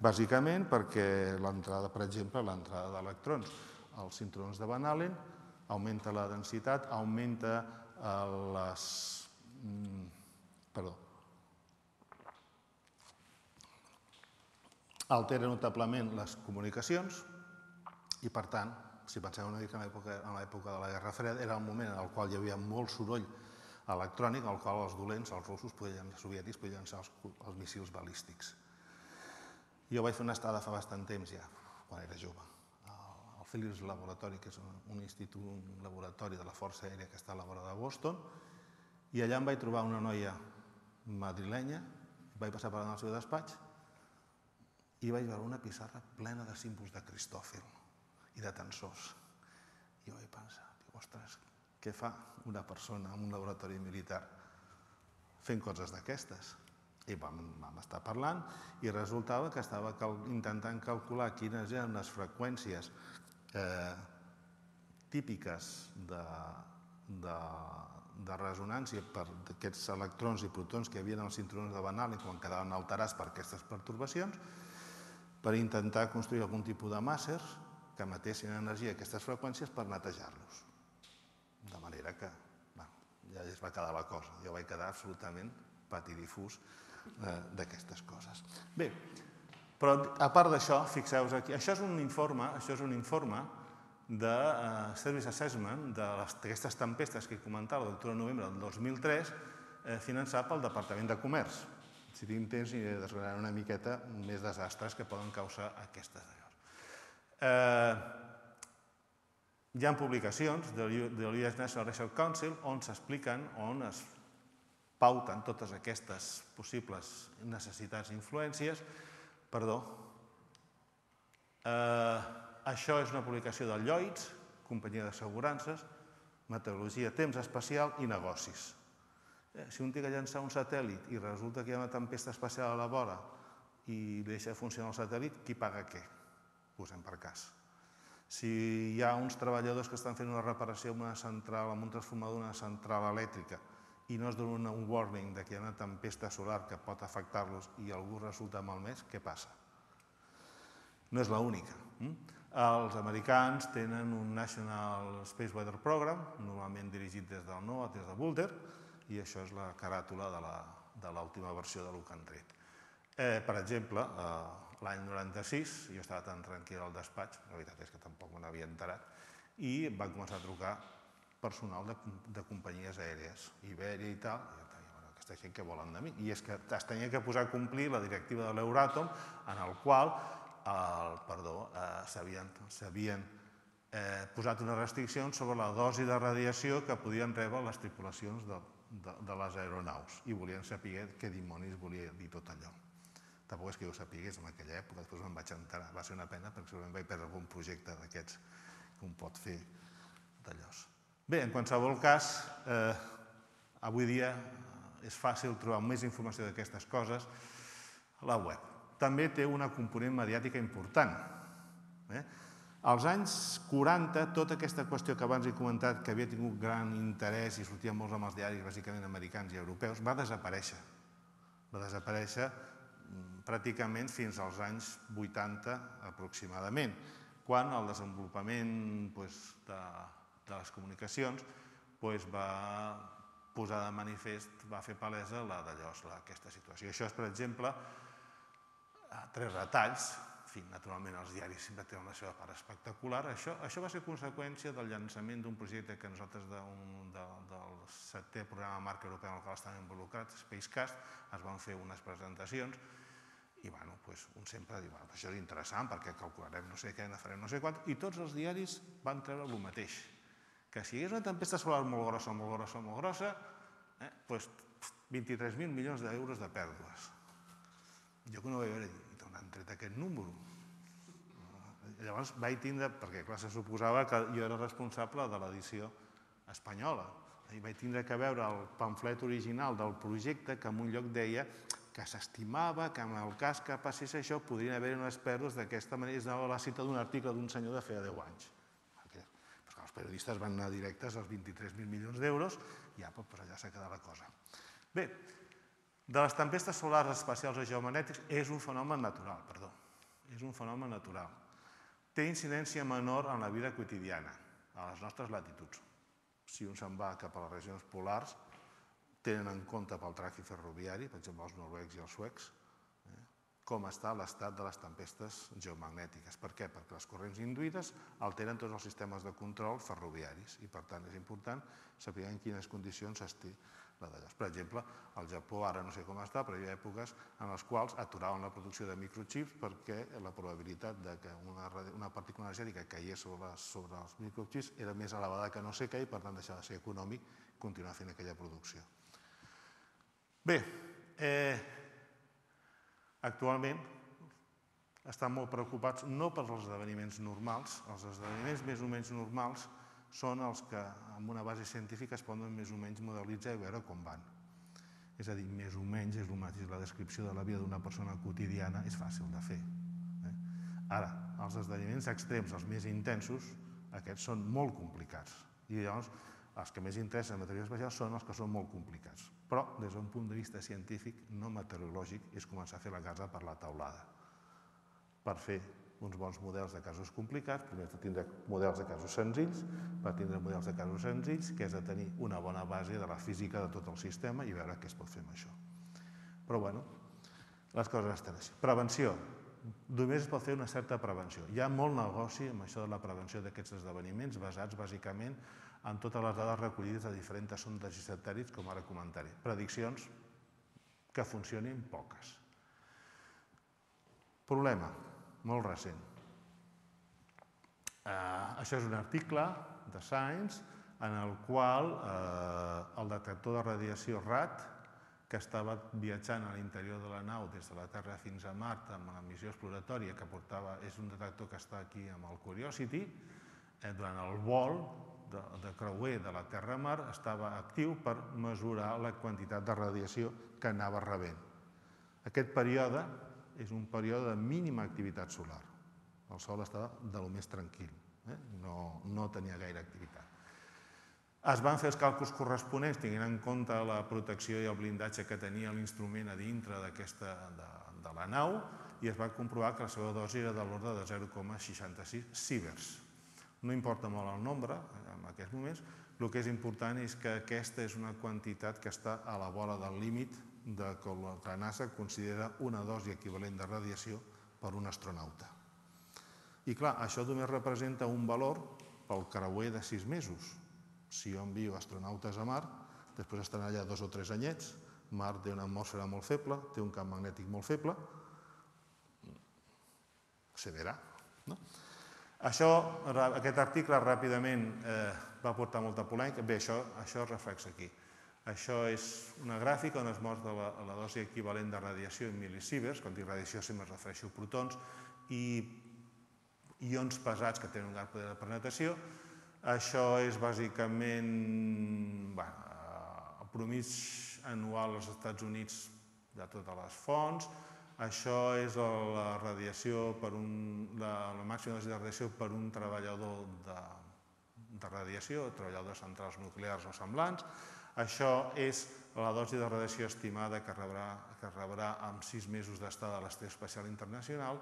Bàsicament perquè l'entrada, per exemple, l'entrada d'electrons als cinturons de Van Allen augmenta la densitat, augmenta les... Perdó. Altera notablement les comunicacions i, per tant, si penseu una mica en l'època de la Guerra Freda, era el moment en el qual hi havia molt soroll electrònic, en el qual els dolents, els russos, els soviètics, podien llançar els míssils balístics. Jo vaig fer una estada fa bastant temps ja, quan era jove. El Phillips Laboratory, que és un institut, un laboratori de la Força Aèria que està a la vora de Boston, i allà em vaig trobar una noia madrilenya, vaig passar per al seu despatx, i vaig veure una pissarra plena de símbols de cristòfil i de tensors. I jo vaig pensar, ostres, què fa una persona en un laboratori militar fent coses d'aquestes? I vam estar parlant i resultava que estava intentant calcular quines eren les freqüències típiques de resonància per aquests electrons i protons que hi havia en els cinturons de Van Allen quan quedaven alterats per aquestes pertorbacions, per intentar construir algun tipus de màsers que emetessin energia a aquestes freqüències per netejar-los. De manera que ja es va quedar la cosa. Jo vaig quedar absolutament patidifús d'aquestes coses. Bé, però a part d'això, fixeu-vos aquí. Això és un informe de Service Assessment d'aquestes tempestes que comentava el doctor de novembre del dos mil tres, finançat pel Departament de Comerç. Si tinc temps, aniré desgranant una miqueta més desastres que poden causar aquestes d'allò. Hi ha publicacions de l'U S National Research Council on s'expliquen, on es pauten totes aquestes possibles necessitats i influències. Perdó. Això és una publicació de Lloyds, companyia d'assegurances, meteorologia, temps espacial i negocis. Si un té que llançar un satèl·lit i resulta que hi ha una tempesta espacial a la vora i deixa funcionar el satèl·lit, qui paga què? Posem per cas. Si hi ha uns treballadors que estan fent una reparació amb una central, amb un transformador d'una central elèctrica i no es dona un warning que hi ha una tempesta solar que pot afectar-los i algú resulta malmès, què passa? No és l'única. Els americans tenen un National Space Weather Program, normalment dirigit des del NOAA, des de Boulder, i això és la caràtula de l'última versió del que han tret. Per exemple, l'any noranta-sis, jo estava tan tranquil al despatx, la veritat és que tampoc me n'havia enterat, i van començar a trucar personal de companyies aèries, Iberia i tal, i jo deia, bueno, aquesta gent què volen de mi? I és que es tenia que posar a complir la directiva de l'Euratom, en el qual, perdó, s'havien posat unes restriccions sobre la dosi de radiació que podien rebre les tripulacions del de les aeronaus i volien saber què dimonis volia dir tot allò. Tampoc és que jo ho sapigués en aquella època, després me'n vaig enterar. Va ser una pena perquè segurament vaig perdre algun projecte d'aquests que un pot fer d'allò. Bé, en qualsevol cas, avui dia és fàcil trobar més informació d'aquestes coses a la web. També té una component mediàtica important. Als anys quaranta, tota aquesta qüestió que abans he comentat, que havia tingut gran interès i sortia molts amb els diaris, bàsicament americans i europeus, va desaparèixer. Va desaparèixer pràcticament fins als anys vuitanta, aproximadament, quan el desenvolupament de les comunicacions va posar de manifest, va fer palesa la d'allò, aquesta situació. Això és, per exemple, tres retalls. Naturalment, els diaris sempre tenen la seva part espectacular. Això va ser conseqüència del llançament d'un projecte que nosaltres, del setè programa marc europeu en el qual estàvem involucrats, SpaceCast, es van fer unes presentacions I bueno, doncs un sempre diu, bueno, això és interessant perquè calcularem no sé què, farem no sé quant, i tots els diaris van treure el mateix, que si hi hagués una tempesta solar molt grossa, molt grossa, molt grossa, doncs vint-i-tres mil milions d'euros de pèrdues. Jo que no vaig veure, d'on han tret aquest número? Llavors vaig tindre, perquè clar, se suposava que jo era responsable de l'edició espanyola, i vaig tindre que veure el pamflet original del projecte que en un lloc deia que s'estimava que en el cas que passés això podrien haver-hi unes pèrdues d'aquesta manera. És la cita d'un article d'un senyor de feia deu anys. Els periodistes van anar directes als vint-i-tres mil milions d'euros i apa, allà s'ha quedat la cosa. Bé, de les tempestes solars espacials o geomagnètics és un fenomen natural, perdó. És un fenomen natural. Té incidència menor en la vida quotidiana, a les nostres latituds. Si un se'n va cap a les regions polars, tenen en compte pel tràfic ferroviari, per exemple els noruecs i els suecs, com està l'estat de les tempestes geomagnètiques. Per què? Perquè les corrents induïdes alteren tots els sistemes de control ferroviaris i, per tant, és important saber en quines condicions s'està la d'allòs. Per exemple, al Japó, ara no sé com està, però hi ha èpoques en les quals aturaven la producció de microxips perquè la probabilitat que una partícula energètica caigués sobre els microxips era més elevada que no sé què i, per tant, deixava de ser econòmic continuar fent aquella producció. Bé, eh... actualment estan molt preocupats no per els esdeveniments normals. Els esdeveniments més o menys normals són els que amb una base científica es poden més o menys modelitzar i veure com van. És a dir, més o menys és el mateix. La descripció de la vida d'una persona quotidiana és fàcil de fer. Ara, els esdeveniments extrems, els més intensos, aquests són molt complicats. I llavors, els que més interessen en matèria espacial són els que són molt complicats. Però, des d'un punt de vista científic, no meteorològic, és començar a fer la casa per la teulada. Per fer uns bons models de casos complicats, primer has de tindre models de casos senzills, per tindre models de casos senzills, que has de tenir una bona base de la física de tot el sistema i veure què es pot fer amb això. Però, bueno, les coses estan així. Prevenció. Només es pot fer una certa prevenció. Hi ha molt negoci amb això de la prevenció d'aquests esdeveniments, basats, bàsicament, en totes les dades recollides de diferents sondes i satèl·lits, com ara comentaré. Prediccions que funcionin poques. Problema, molt recent. Això és un article de Science en el qual el detector de radiació R A D, que estava viatjant a l'interior de la nau des de la Terra fins a Mart amb la missió exploratòria que portava, és un detector que està aquí amb el Curiosity, durant el vol de creuer de la Terra a Mar estava actiu per mesurar la quantitat de radiació que anava rebent. Aquest període és un període de mínima activitat solar. El Sol estava de lo més tranquil, no tenia gaire activitat. Es van fer els càlculs corresponents, tenint en compte la protecció i el blindatge que tenia l'instrument a dintre de la nau, i es va comprovar que la seva dosi era de l'ordre de zero coma seixanta-sis sieverts. No importa molt el nombre en aquests moments, el que és important és que aquesta és una quantitat que està a la vora del límit que la NASA considera una dosi equivalent de radiació per un astronauta. I clar, això només representa un valor pel creuer de sis mesos. Si jo envio astronautes a Mart, després estan allà dos o tres anyets, Mart té una atmosfera molt feble, té un camp magnètic molt feble, se verà, no? Això, aquest article ràpidament va portar molta polèmica. Bé, això es reflexa aquí. Això és una gràfica on es mostra la dosi equivalent de radiació en milisieverts, quan dic radiació sempre es refereixo a protons, i ions pesats que tenen un gran poder de penetració. Això és bàsicament el promig anual als Estats Units de totes les fonts. Això és la màxima dosi de radiació per un treballador de radiació, treballador de centrals nuclears o semblants. Això és la dosi de radiació estimada que rebrà amb sis mesos d'estada a l'Estació Espacial Internacional.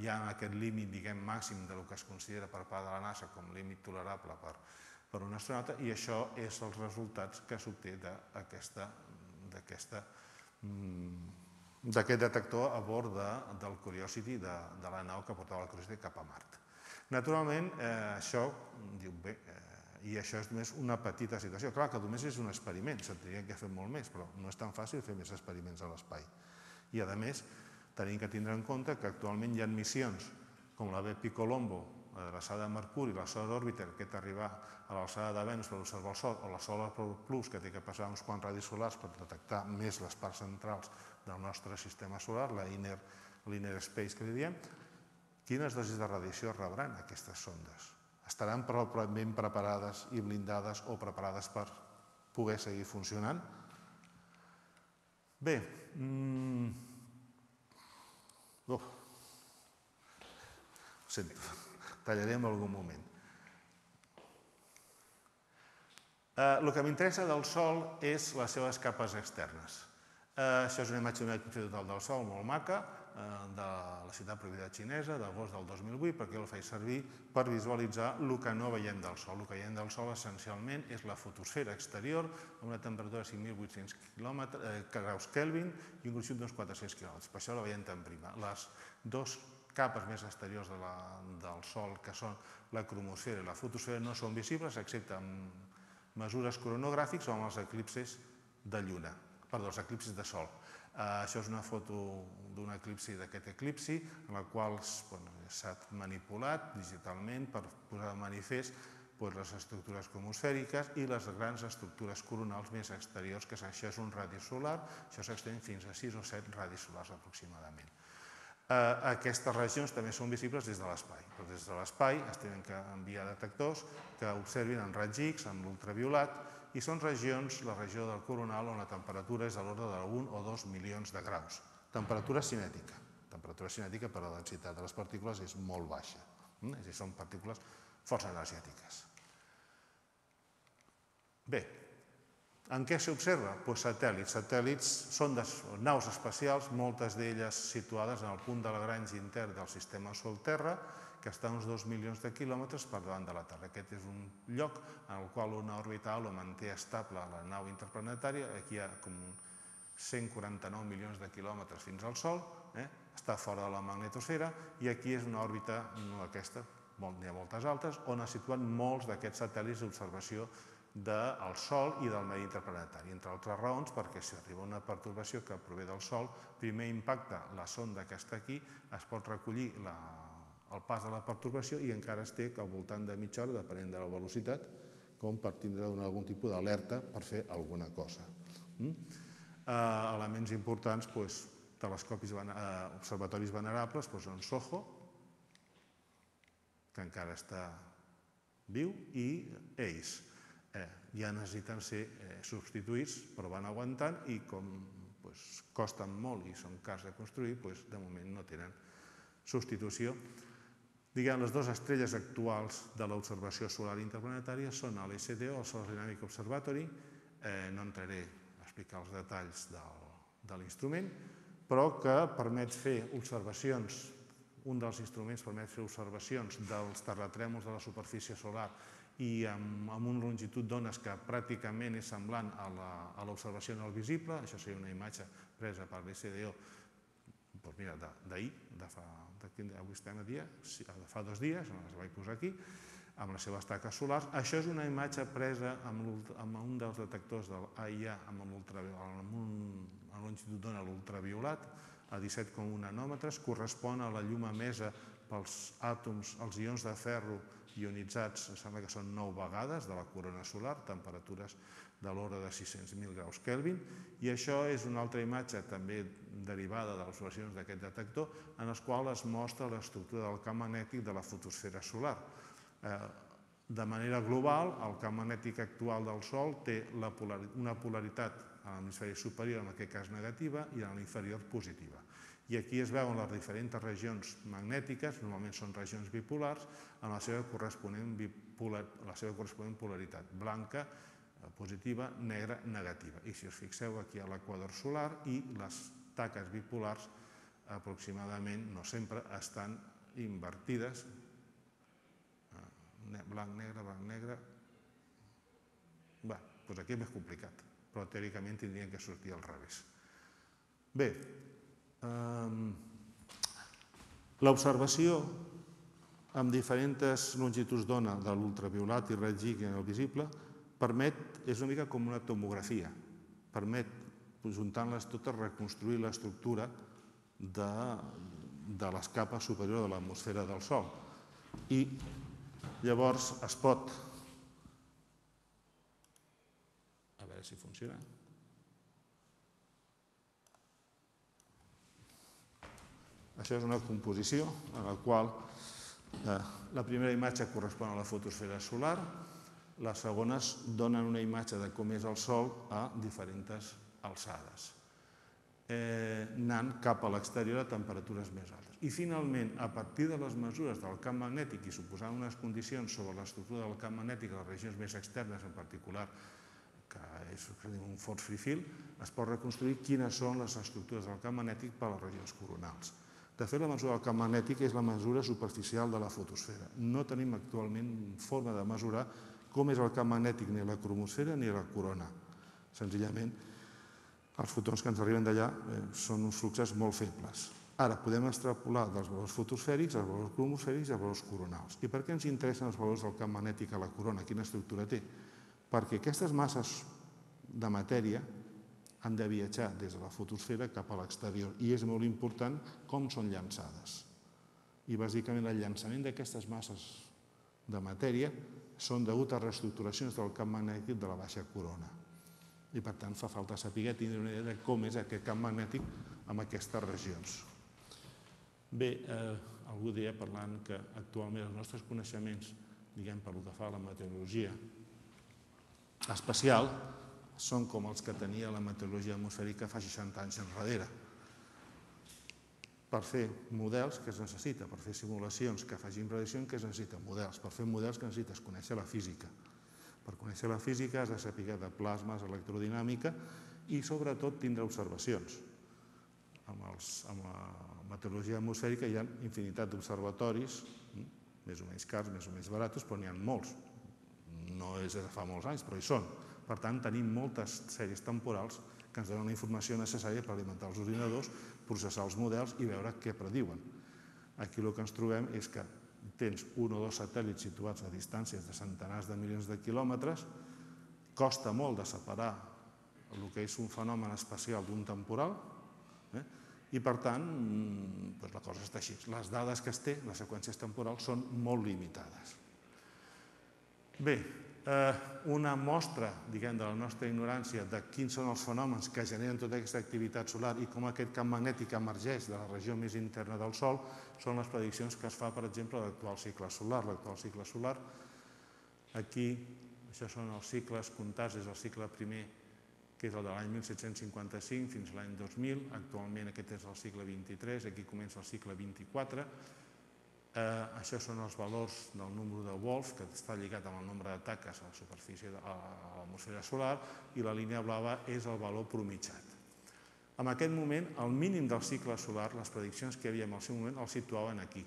Hi ha aquest límit màxim del que es considera per part de la NASA com límit tolerable per un astronauta, i això és els resultats que s'obté d'aquesta d'aquest detector a bord del Curiosity, de la nau que portava el Curiosity cap a Mart. Naturalment, això, diu, bé, i això és només una petita situació. Clar que només és un experiment, s'hauria de fer molt més, però no és tan fàcil fer més experiments a l'espai. I, a més, tenim que tindre en compte que actualment hi ha missions com la BepiColombo, l'alçada de Mercuri, l'alçada d'Orbiter, que té arribar a l'alçada de Venus per observar el Sol, o la Solar Plus, que té que passar uns quants radis solars per detectar més les parts centrals del nostre sistema solar, la Inner Space que li diem. Quines dosis de radiació rebran aquestes sondes? Estaran ben preparades i blindades o preparades per poder seguir funcionant? Bé, ho sento, tallaré en algun moment. El que m'interessa del Sol és les seves capes externes. Això és una imatge d'una actitud total del Sol molt maca, de la ciutat prohibida xinesa, d'agost del dos mil vuit, perquè el faig servir per visualitzar el que no veiem del Sol. El que veiem del Sol, essencialment, és la fotosfera exterior, amb una temperatura de cinc mil vuit-cents graus Kelvin i un gruixut d'uns quatre-cents quilòmetres. Per això la veiem tan prima. Les dues capes més exteriors del Sol, que són la cromosfera i la fotosfera, no són visibles, excepte amb mesures cronogràfiques o amb els eclipsis de Lluna, perdó, els eclipsis de Sol. Això és una foto d'un eclipsi d'aquest eclipsi, en la qual s'ha manipulat digitalment per posar de manifest les estructures cromosfèriques i les grans estructures coronals més exteriors, que això és un radi solar, això s'extén fins a sis o set radis solars aproximadament. Aquestes regions també són visibles des de l'espai, però des de l'espai es tenen d'enviar detectors que observin en raig X, en l'ultraviolat, i són regions, la regió del coronal, on la temperatura és de l'ordre d'un o dos milions de graus. Temperatura cinètica. Temperatura cinètica per la densitat de les partícules és molt baixa. És a dir, són partícules força energètiques. Bé, en què s'observa? Doncs satèl·lits. Satèl·lits són naus espacials, moltes d'elles situades en el punt de Lagrange intern del sistema Sol-Terra, que està a uns dos milions de quilòmetres per davant de la Terra. Aquest és un lloc en el qual una òrbita halo manté estable la nau interplanetària. Aquí hi ha com cent quaranta-nou milions de quilòmetres fins al Sol, està fora de la magnetosfera, i aquí és una òrbita, no aquesta, n'hi ha moltes altres, on es situen molts d'aquests satèl·lits d'observació del Sol i del medi interplanetari. Entre altres raons, perquè si arriba una pertorbació que prové del Sol, primer impacta la sonda que està aquí, es pot recollir la el pas de la pertorbació i encara es té al voltant de mitja hora, depenent de la velocitat, com per tindre algun tipus d'alerta per fer alguna cosa. Elements importants, telescopis observatoris venerables, són SOHO, que encara està viu, i ACE. Ja necessiten ser substituïts, però van aguantant, i com costen molt i són cars de construir, de moment no tenen substitució. Diguem, les dues estrelles actuals de l'observació solar interplanetària són l'S D O, el Solar Dynamic Observatory, no entraré a explicar els detalls de l'instrument, però que permet fer observacions, un dels instruments permet fer observacions dels terratrèmols de la superfície solar i amb una longitud d'ones que pràcticament és semblant a l'observació no visible. Això seria una imatge presa per l'S D O d'ahir, de fa avui estem a dia, fa dos dies, les vaig posar aquí, amb les seves taques solars. Això és una imatge presa amb un dels detectors de l'A I A amb una longitud d'ona a l'ultraviolat, a disset coma un nanòmetres, correspon a la llum emesa pels àtoms, els ions de ferro ionitzats, em sembla que són nou vegades, de la corona solar, temperatures de l'ordre de sis-cents mil graus Kelvin, i això és una altra imatge també derivada de les observacions d'aquest detector, en el qual es mostra l'estructura del camp magnètic de la fotosfera solar. De manera global, el camp magnètic actual del Sol té una polaritat a l'hemisferi superior, en aquest cas negativa, i en l'inferior positiva. I aquí es veuen les diferents regions magnètiques, normalment són regions bipolars, amb la seva corresponent polaritat blanca, positiva, negra, negativa. I si us fixeu, aquí a l'equador solar i les taques bipolars aproximadament, no sempre, estan invertides. Blanc, negre, blanc, negre... Bé, doncs aquí és més complicat, però teòricament tindrien que sortir al revés. Bé, l'observació amb diferents longituds d'ona de l'ultraviolat i raig X en el visible permet, és una mica com una tomografia, permet, juntant-les totes, reconstruir l'estructura de les capes superiors de l'atmosfera del Sol. I llavors es pot... A veure si funciona. Això és una composició en la qual la primera imatge correspon a la fotosfera solar, les segones donen una imatge de com és el Sol a diferents alçades, anant cap a l'exterior a temperatures més altes. I finalment, a partir de les mesures del camp magnètic i suposant unes condicions sobre l'estructura del camp magnètic a les regions més externes, en particular, que és un fons free-fill, es pot reconstruir quines són les estructures del camp magnètic per a les regions coronals. De fet, la mesura del camp magnètic és la mesura superficial de la fotosfera. No tenim actualment forma de mesurar com és el camp magnètic ni la cromosfera ni la corona. Senzillament, els fotons que ens arriben d'allà són uns fluxes molt febles. Ara, podem extrapolar dels valors fotosfèrics als valors cromosfèrics i als valors coronals. I per què ens interessen els valors del camp magnètic a la corona? Quina estructura té? Perquè aquestes masses de matèria han de viatjar des de la fotosfera cap a l'exterior i és molt important com són llançades. I bàsicament el llançament d'aquestes masses de matèria són degut a reestructuracions del camp magnètic de la baixa corona. I per tant fa falta saber tindre una idea de com és aquest camp magnètic en aquestes regions. Bé, algú deia parlant que actualment els nostres coneixements, diguem, per el que fa a la meteorologia espacial, són com els que tenia la meteorologia atmosfèrica fa seixanta anys enrere. Per fer models, que es necessita? Per fer simulacions que facin prediccions, que es necessiten models? Per fer models que necessites conèixer la física. Per conèixer la física has de saber de plasmes, electrodinàmica i sobretot tindre observacions. Amb la meteorologia atmosfèrica hi ha infinitat d'observatoris, més o menys cars, més o menys barats, però n'hi ha molts. No és de fa molts anys, però hi són. Per tant, tenim moltes sèries temporals que ens donen la informació necessària per alimentar els ordinadors, processar els models i veure què prediuen. Aquí el que ens trobem és que tens un o dos satèl·lits situats a distàncies de centenars de milions de quilòmetres, costa molt de separar el que és un fenomen espacial d'un temporal i, per tant, la cosa està així. Les dades que es té, les seqüències temporals, són molt limitades. Bé, una mostra, diguem, de la nostra ignorància de quins són els fenòmens que generen tota aquesta activitat solar i com aquest camp magnètic emergeix de la regió més interna del Sol són les prediccions que es fa, per exemple, de l'actual cicle solar. L'actual cicle solar, aquí, això són els cicles comptats, és el cicle primer, que és el de l'any mil set-cents cinquanta-cinc fins a l'any dos mil, actualment aquest és el cicle vint-i-tres, aquí comença el cicle vint-i-quatre, Això són els valors del número de Wolf, que està lligat amb el nombre de taques a la superfície de l'atmosfera solar, i la línia blava és el valor promitjat. En aquest moment, el mínim del cicle solar, les prediccions que hi havia en el seu moment, el situaven aquí.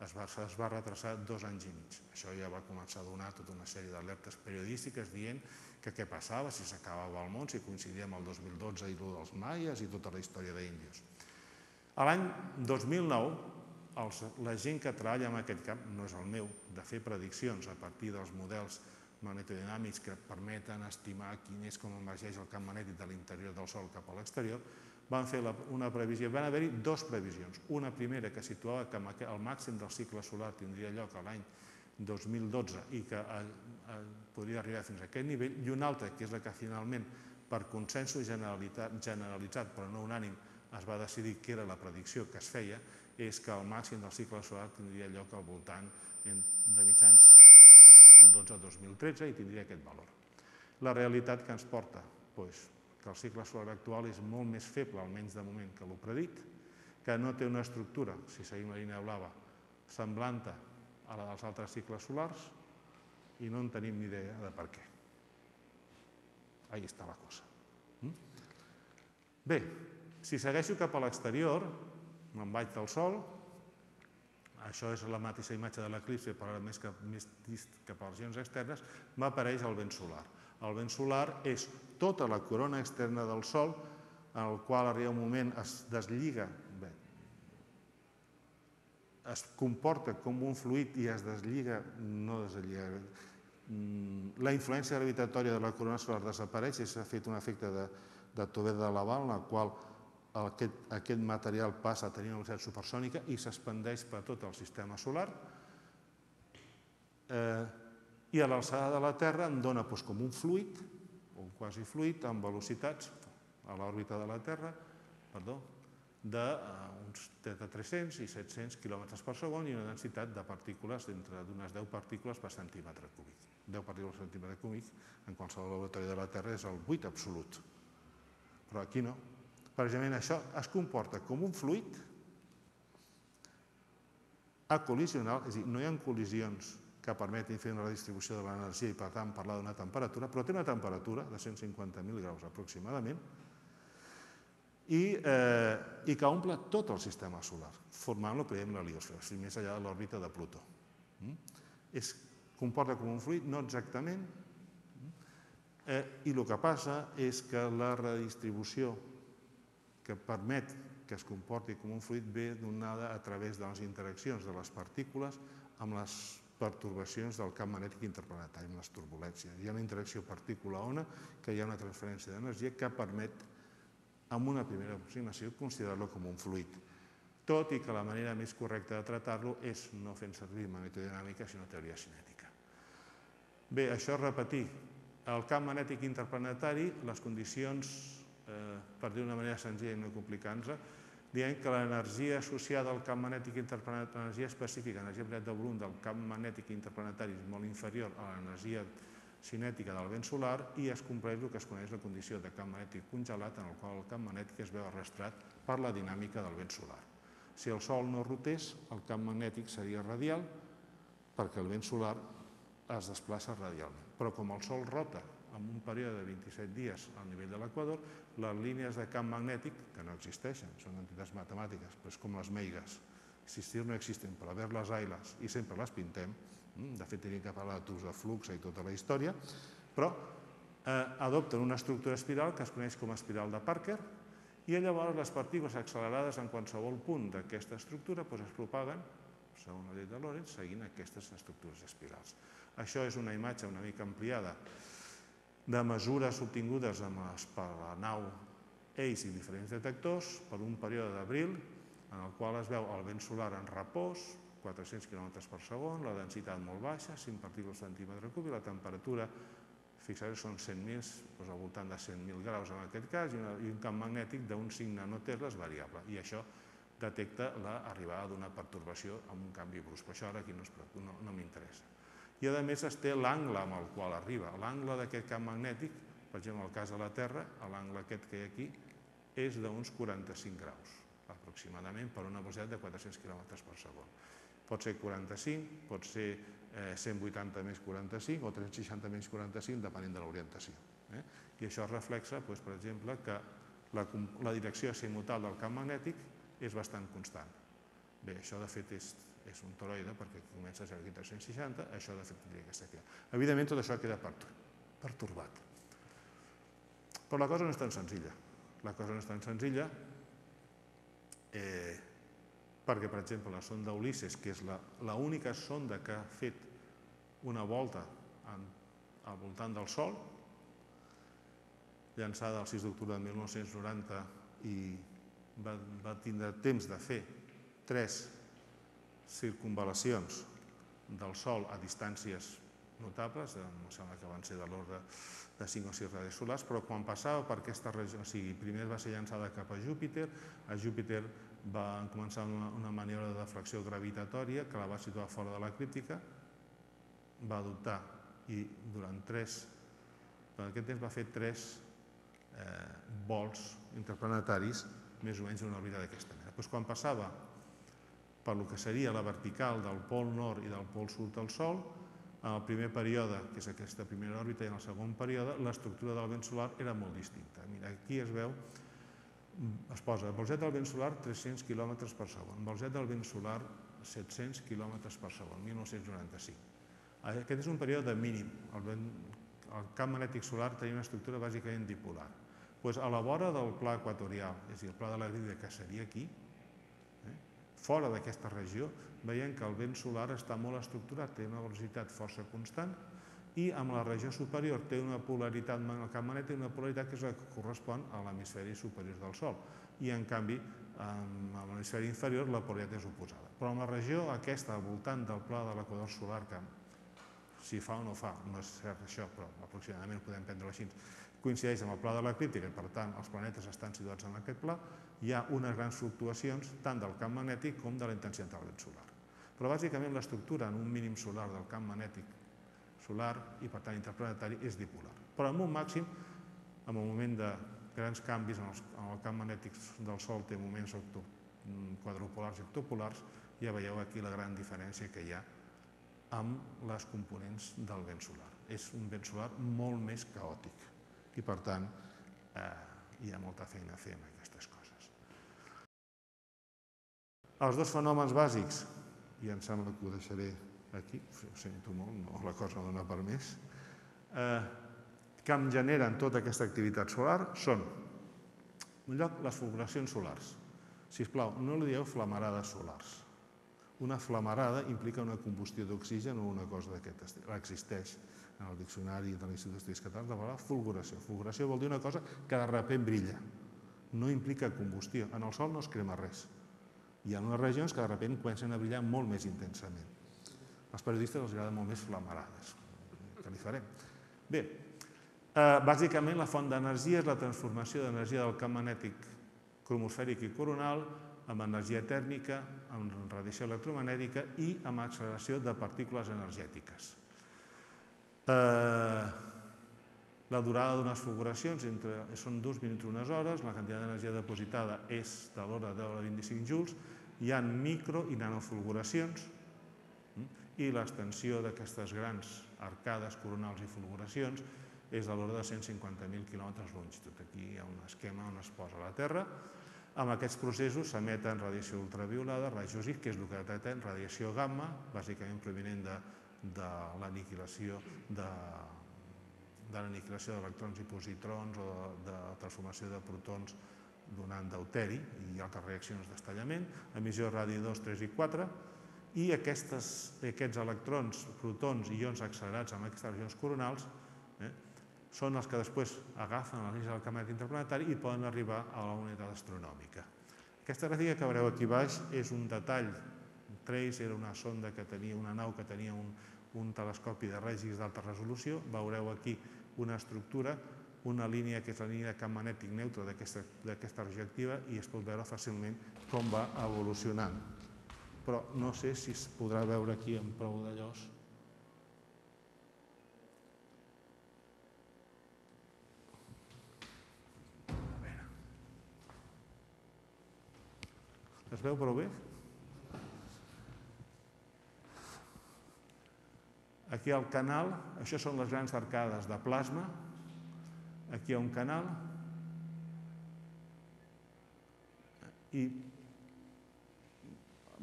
Es va retrasar dos anys i mig. Això ja va començar a donar tota una sèrie d'alertes periodístiques dient que què passava, si s'acabava el món, si coincidia amb el dos mil dotze i l'u dels maies i tota la història d'Índios. A l'any dos mil nou, la gent que treballa en aquest camp, no és el meu, de fer prediccions a partir dels models magnetodinàmics que permeten estimar quin és com emergeix el camp magnètic de l'interior del Sol cap a l'exterior, van fer una previsió. Van haver-hi dues previsions. Una primera que situava que el màxim del cicle solar tindria lloc l'any dos mil dotze i que podria arribar fins a aquest nivell, i una altra, que és la que finalment, per consenso generalitzat, però no unànim, es va decidir que era la predicció que es feia, és que el màxim del cicle solar tindria lloc al voltant de mitjans de l'any dos mil dotze a dos mil tretze i tindria aquest valor. La realitat que ens porta, doncs, que el cicle solar actual és molt més feble, almenys de moment, que l'ho predit, que no té una estructura, si seguim la línia blava, semblant a la dels altres cicles solars i no en tenim ni idea de per què. Ahí està la cosa. Bé, si segueixo cap a l'exterior, me'n vaig del Sol, això és la mateixa imatge de l'eclipse, però més cap a regions externes, m'apareix el vent solar. El vent solar és tota la corona externa del Sol, en el qual arriba un moment, es deslliga, es comporta com un fluid i es deslliga, no deslliga, la influència gravitatòria de la corona solar desapareix, s'ha fet un efecte de tovera de Laval, en el qual aquest, aquest material passa a tenir una velocitat supersònica i s'expandeix per tot el sistema solar eh, i a l'alçada de la Terra en dona doncs, com un fluid, un quasi fluid, amb velocitats a l'òrbita de la Terra, perdó, d'uns tres cents i set-cents quilòmetres per segon i una densitat de partícules d'entre d'unes deu partícules per centímetre cúbic. deu partícules per centímetre cúbic en qualsevol laboratori de la Terra és el buit absolut. Però aquí no. Precisament això es comporta com un fluid acol·lisional, és a dir, no hi ha col·lisions que permetin fer una redistribució de l'energia i, per tant, parlar d'una temperatura, però té una temperatura de cent cinquanta mil graus aproximadament, I, eh, i que omple tot el sistema solar, formant-lo primer amb l'heliosfera, més enllà de l'òrbita de Plutó. Mm? Es comporta com un fluid, no exactament, eh, i el que passa és que la redistribució que permet que es comporti com un fluid ve donada a través de les interaccions de les partícules amb les pertorbacions del camp magnètic interplanetari, amb les turbulències. Hi ha una interacció partícula-ona, que hi ha una transferència d'energia que permet amb una primera aproximació, considerar-lo com un fluid. Tot i que la manera més correcta de tractar-lo és no fent servir magnetodinàmica, sinó teoria cinètica. Bé, això és repetir. El camp magnètic interplanetari, les condicions, eh, per dir-ho d'una manera senzilla i no complicant-se, dient que l'energia associada al camp magnètic interplanetari, l'energia específica, l'energia de volum del camp magnètic interplanetari és molt inferior a l'energia cinètica del vent solar i es compleix el que es coneix la condició de camp magnètic congelat en el qual el camp magnètic es veu arrastrat per la dinàmica del vent solar. Si el Sol no rotés, el camp magnètic seria radial perquè el vent solar es desplaça radialment. Però com el Sol rota en un període de vint-i-set dies al nivell de l'equador, les línies de camp magnètic, que no existeixen, són entitats matemàtiques, però és com les meigas, existir no existen, però haver-les ailes i sempre les pintem, de fet tenim que parlar de tubs de flux i tota la història, però eh, adopten una estructura espiral que es coneix com a espiral de Parker i llavors les partícules accelerades en qualsevol punt d'aquesta estructura doncs, es propaguen, segons la llei de Lorentz, seguint aquestes estructures espirals. Això és una imatge una mica ampliada de mesures obtingudes per la nau ACE i diferents detectors per un període d'abril en el qual es veu el vent solar en repòs, quatre-cents quilòmetres per segon, la densitat molt baixa, cinc partícules per centímetre cúbic, la temperatura, fixareu, són cent mil, al voltant de cent mil graus en aquest cas, i un camp magnètic d'uns cinc nanotesles variable. I això detecta l'arribada d'una pertorbació amb un canvi brusc. Però això ara aquí no, no, no m'interessa. I a més es té l'angle amb el qual arriba. L'angle d'aquest camp magnètic, per exemple, en el cas de la Terra, l'angle aquest que hi ha aquí és d'uns quaranta-cinc graus, aproximadament, per una velocitat de quatre-cents quilòmetres per segon. Pot ser quaranta-cinc, pot ser cent vuitanta més quaranta-cinc o tres-cents seixanta més quaranta-cinc, depenent de l'orientació. Eh? I això reflexa, doncs, per exemple, que la, la direcció azimutal del camp magnètic és bastant constant. Bé, això de fet és, és un toroide perquè comença a ser aquí tres-cents seixanta, això de fet tindria que ser aquí. Evidentment tot això queda pertorbat. Però la cosa no és tan senzilla. La cosa no és tan senzilla eh, perquè, per exemple, la sonda Ulisses, que és l'única sonda que ha fet una volta en, al voltant del Sol, llançada el sis d'octubre de mil nou-cents noranta i va, va tindre temps de fer tres circunvalacions del Sol a distàncies notables, em sembla que van ser de l'ordre de cinc o sis radios solars, però quan passava per aquesta regió, o sigui, primer va ser llançada cap a Júpiter, a Júpiter va començar una, una maniobra de deflexió gravitatòria que la va situar fora de l'eclíptica, va adoptar i durant tres, durant aquest temps va fer tres eh, vols interplanetaris més o menys en una òrbita d'aquesta manera. Doncs quan passava per lo que seria la vertical del pol nord i del pol sud del Sol, en el primer període, que és aquesta primera òrbita, i en el segon període, l'estructura del vent solar era molt distinta. Mira, aquí es veu es posa velocitat del vent solar tres-cents quilòmetres per segon, velocitat del vent solar set-cents quilòmetres per segon, mil nou-cents noranta-cinc. Aquest és un període mínim. El, vent, el camp magnètic solar tenia una estructura bàsicament dipolar. Pues a la vora del pla equatorial, és a dir, el pla de la Grida, que seria aquí, eh, fora d'aquesta regió, veiem que el vent solar està molt estructurat, té una velocitat força constant i amb la regió superior té una polaritat magnetocalmaneta i una polaritat que és la que correspon a l'hemisferi superior del Sol. I, en canvi, a l'hemisferi inferior la polaritat és oposada. Però en la regió aquesta, al voltant del pla de l'equador solar, que si fa o no fa, no és cert això, però aproximadament podem prendre-ho així, coincideix amb el pla de l'eclíptica i, per tant, els planetes estan situats en aquest pla, hi ha unes grans fluctuacions tant del camp magnètic com de la intensitat del vent solar. Però, bàsicament, l'estructura en un mínim solar del camp magnètic solar i, per tant, interplanetari, és dipolar. Però en un màxim, en el moment de grans canvis en el camp magnètic del Sol, té moments quadrupolars i octopolars, ja veieu aquí la gran diferència que hi ha amb les components del vent solar. És un vent solar molt més caòtic i, per tant, hi ha molta feina a fer amb aquestes coses. Els dos fenòmens bàsics, i em sembla que ho deixaré aquí, ho sento molt, la cosa no dona per més, que em generen tota aquesta activitat solar són, en un lloc, les fulguracions solars. Sisplau, no li dieu flamarades solars. Una flamarada implica una combustió d'oxigen o una cosa d'aquest estil. Existeix en el diccionari de l'Institut d'Estudis Catalans la paraula fulguració. Fulguració vol dir una cosa que de sobte brilla. No implica combustió. En el Sol no es crema res. Hi ha unes regions que de sobte comencen a brillar molt més intensament. Als periodistes els agraden molt més flamarades. Què li farem? Bé, bàsicament la font d'energia és la transformació d'energia del camp magnètic cromosfèric i coronal amb energia tèrmica, amb radiació electromagnètica i amb acceleració de partícules energètiques. La durada d'unes fulguracions són dos minuts i unes hores, la quantitat d'energia depositada és de l'hora de vint-i-cinc joules, hi ha micro i nanofulguracions, i l'extensió d'aquestes grans arcades coronals i fulguracions és de l'ordre de cent cinquanta mil quilòmetres longitud. Aquí hi ha un esquema on es posa la Terra. Amb aquests processos s'emeten radiació ultraviolada, rajos X, que és el que detecten, radiació gamma, bàsicament provinent de l'aniquilació d'electrons i positrons o de transformació de protons donant deuteri i altres reaccions d'estallament, emissió de radi dos, tres i quatre, i aquests electrons, protons i ions accelerats en aquestes regions coronals són els que després agafen les línies del camp magnètic interplanetari i poden arribar a la unitat astronòmica. Aquesta gràfica que veureu aquí baix és un detall. TRACE era una sonda que tenia una nau que tenia un telescopi de rajos d'alta resolució. Veureu aquí una estructura, una línia que és la línia de camp magnètic neutre d'aquesta regió activa i es pot veure fàcilment com va evolucionant. Però no sé si es podrà veure aquí amb prou de llos. Es veu prou bé? Aquí al canal, això són les grans arcades de plasma. Aquí hi ha un canal. I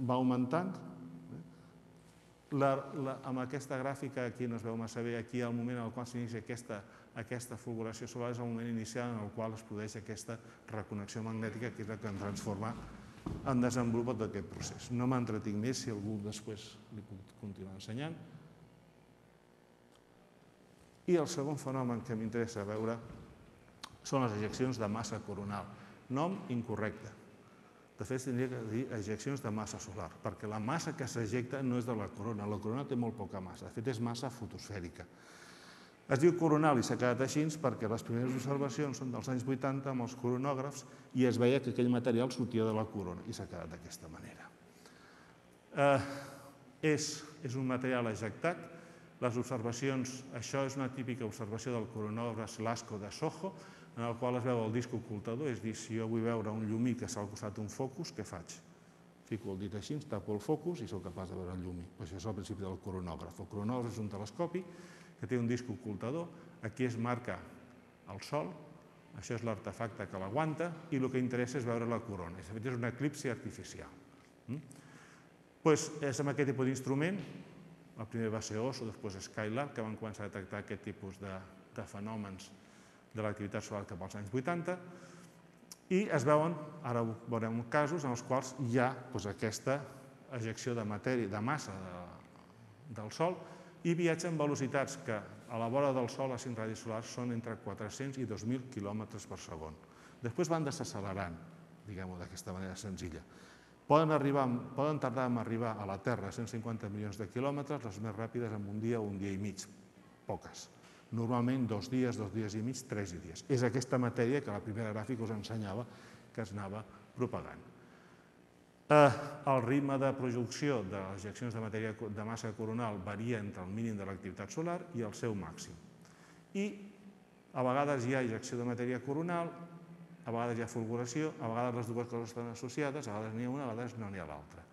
va augmentant. Amb aquesta gràfica, aquí no es veu massa bé, aquí el moment en el qual s'inicia aquesta fulguració solar és el moment inicial en el qual es produeix aquesta reconnexió magnètica, que és la que ens transforma en desenvolupat d'aquest procés. No m'entretinc més, si algú després li puc continuar ensenyant. I el segon fenomen que m'interessa veure són les ejeccions de massa coronal. Nom incorrecte. De fet, tindria que dir ejeccions de massa solar, perquè la massa que s'ejecta no és de la corona. La corona té molt poca massa. De fet, és massa fotosfèrica. Es diu coronal i s'ha quedat així perquè les primeres observacions són dels anys vuitanta amb els coronògrafs i es veia que aquell material sortia de la corona i s'ha quedat d'aquesta manera. És un material ejectat. Les observacions, això és una típica observació del coronògraf LASCO de SOHO, en el qual es veu el disc ocultador, és a dir, si jo vull veure un llumí que s'ha al costat d'un focus, què faig? Fico el dit així, tapo el focus i sóc capaç de veure el llumí. Això és el principi del coronògraf. El coronògraf és un telescopi que té un disc ocultador, aquí es marca el Sol, això és l'artefacte que l'aguanta, i el que interessa és veure la corona. De fet, és un eclipsi artificial. És amb aquest tipus d'instrument, el primer va ser OSO, després Skylab, que van començar a detectar aquest tipus de fenòmens de l'activitat solar cap als anys vuitanta, i es veuen, ara veurem casos, en els quals hi ha aquesta ejecció de massa del Sol i viatja amb velocitats que a la vora del Sol, a cinc radis solars, són entre quatre-cents i dos mil quilòmetres per segon. Després van desacelerant, diguem-ho d'aquesta manera senzilla. Poden tardar en arribar a la Terra cent cinquanta milions de quilòmetres, les més ràpides en un dia o un dia i mig, poques. Normalment dos dies, dos dies i mig, tres dies. És aquesta matèria que la primera gràfica us ensenyava que es anava propagant. El ritme de projecció de les ejeccions de matèria de massa coronal varia entre el mínim de l'activitat solar i el seu màxim. I a vegades hi ha ejecció de matèria coronal, a vegades hi ha fulguració, a vegades les dues coses estan associades, a vegades n'hi ha una, a vegades no n'hi ha l'altra.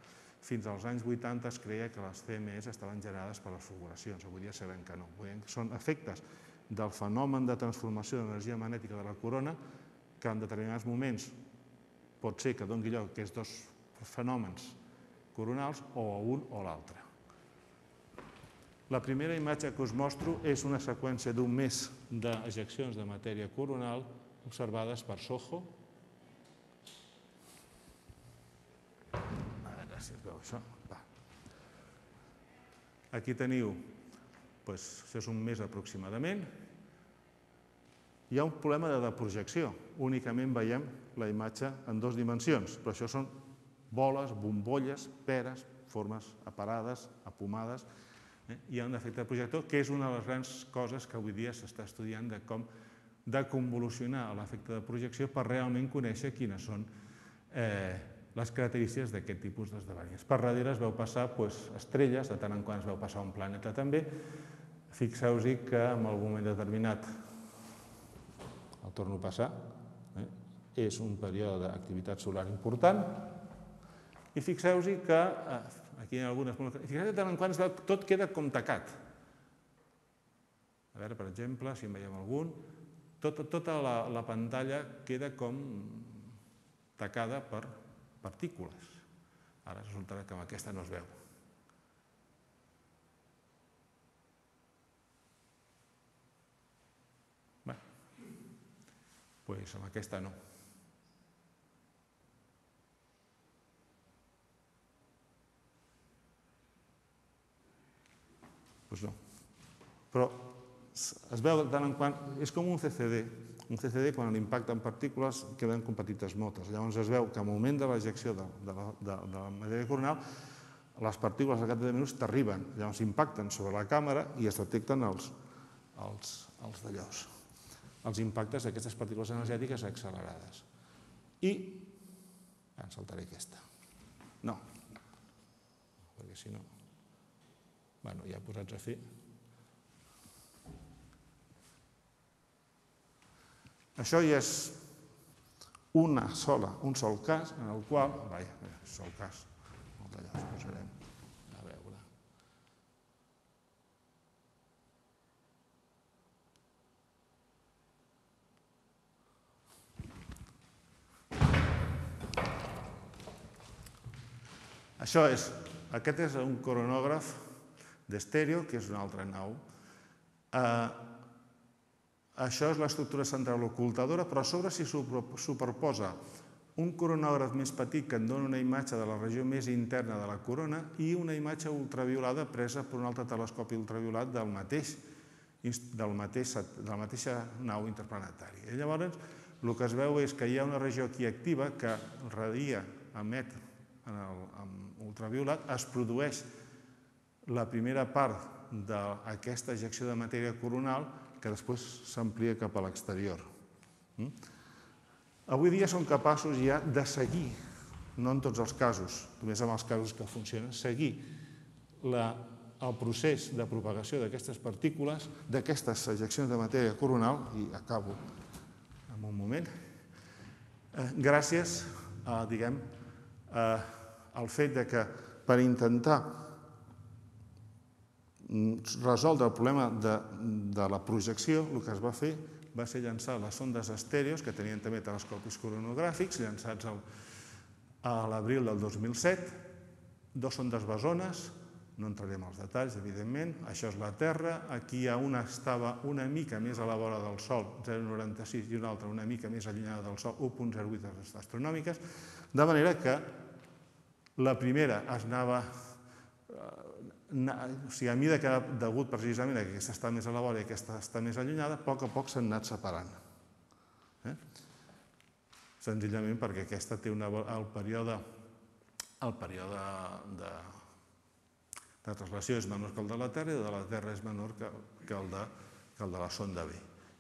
Fins als anys vuitanta es creia que les C M Es estaven generades per les fulguracions, avui dia sabem que no. Són efectes del fenomen de transformació d'energia magnètica de la corona que en determinats moments pot ser que doni lloc a aquests dos fenòmens coronals o un o l'altre. La primera imatge que us mostro és una seqüència d'un mes d'ejeccions de matèria coronal observades per SOHO. A veure si es veu això. Aquí teniu, això és un mes aproximadament. Hi ha un problema de projecció. Únicament veiem la imatge en dues dimensions, però això són boles, bombolles, peres, formes aparades, apomades. Hi ha un efecte de projector que és una de les grans coses que avui dia s'està estudiant de com de convolucionar l'efecte de projecció per realment conèixer quines són les característiques d'aquest tipus d'esdeveniments. Per darrere es veu passar estrelles, de tant en quant es veu passar un planeta també. Fixeu-vos-hi que en algun moment determinat, el torno a passar, és un període d'activitat solar important. I fixeu-vos-hi que, aquí hi ha algunes... Fixeu-vos-hi de tant en quant tot queda com tacat. A veure, per exemple, si en veiem algun, tota la pantalla queda com tacada per partícules. Ara resultarà que amb aquesta no es veu. Bé, doncs amb aquesta no. No. Però es veu de tant en quant... És com un C C D. Un C C D, quan l'impacta en partícules, queden com petites motes. Llavors es veu que al moment de l'ejecció de la matèria coronal, les partícules al cap de deu minuts t'arriben. Llavors impacten sobre la càmera i es detecten els dallòs. Els impactes d'aquestes partícules energètiques accelerades. I... en saltaré aquesta. No. Perquè si no... Bueno, ja posats a fer. Això ja és una sola, un sol cas en el qual... Vaja, un sol cas. Allà us posarem a veure. Això és... Aquest és un coronògraf d'estèreo, que és una altra nau. Això és l'estructura central ocultadora, però a sobre s'hi superposa un coronògraf més petit que en dona una imatge de la regió més interna de la corona i una imatge ultraviolada presa per un altre telescopi ultraviolat de la mateixa nau interplanetària. Llavors, el que es veu és que hi ha una regió aquí activa que radia, emet ultraviolat, es produeix la primera part d'aquesta ejecció de matèria coronal que després s'amplia cap a l'exterior. Avui dia som capaços ja de seguir, no en tots els casos, només en els casos que funcionen, seguir el procés de propagació d'aquestes partícules, d'aquestes ejeccions de matèria coronal, i acabo en un moment, gràcies al fet que per intentar resoldre el problema de la projecció, el que es va fer va ser llançar les sondes estèreos, que tenien també telescopis coronogràfics, llançats a l'abril del dos mil set, dos sondes bessones, no entrarem als detalls, evidentment, això és la Terra, aquí una estava una mica més a la vora del Sol, zero coma noranta-sis, i una altra una mica més allunyada del Sol, u coma zero vuit astronòmiques, de manera que la primera es anava... o sigui, a mesura que ha degut precisament que aquesta està més a la vora i aquesta està més allunyada, a poc a poc s'han anat separant. Senzillament perquè aquesta té el període de traslació és menor que el de la Terra i el de la Terra és menor que el de la sonda B.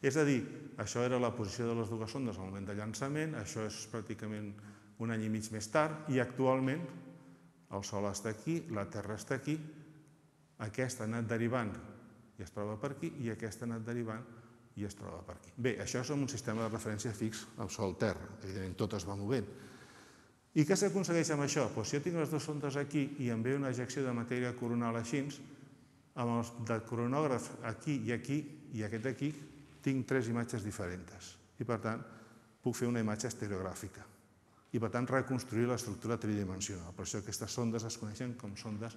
És a dir, això era la posició de les dues sondes al moment de llançament, això és pràcticament un any i mig més tard, i actualment el Sol està aquí, la Terra està aquí, aquesta ha anat derivant i es troba per aquí, i aquesta ha anat derivant i es troba per aquí. Bé, això és un sistema de referència fix al Sol-Terra, evidentment tot es va movent. I què s'aconsegueix amb això? Doncs si jo tinc les dues sondes aquí i em ve una ejecció de matèria coronal així, amb els de coronògraf aquí i aquí i aquest aquí, tinc tres imatges diferents i, per tant, puc fer una imatge estereogràfica i, per tant, reconstruir l'estructura tridimensional. Per això aquestes sondes es coneixen com sondes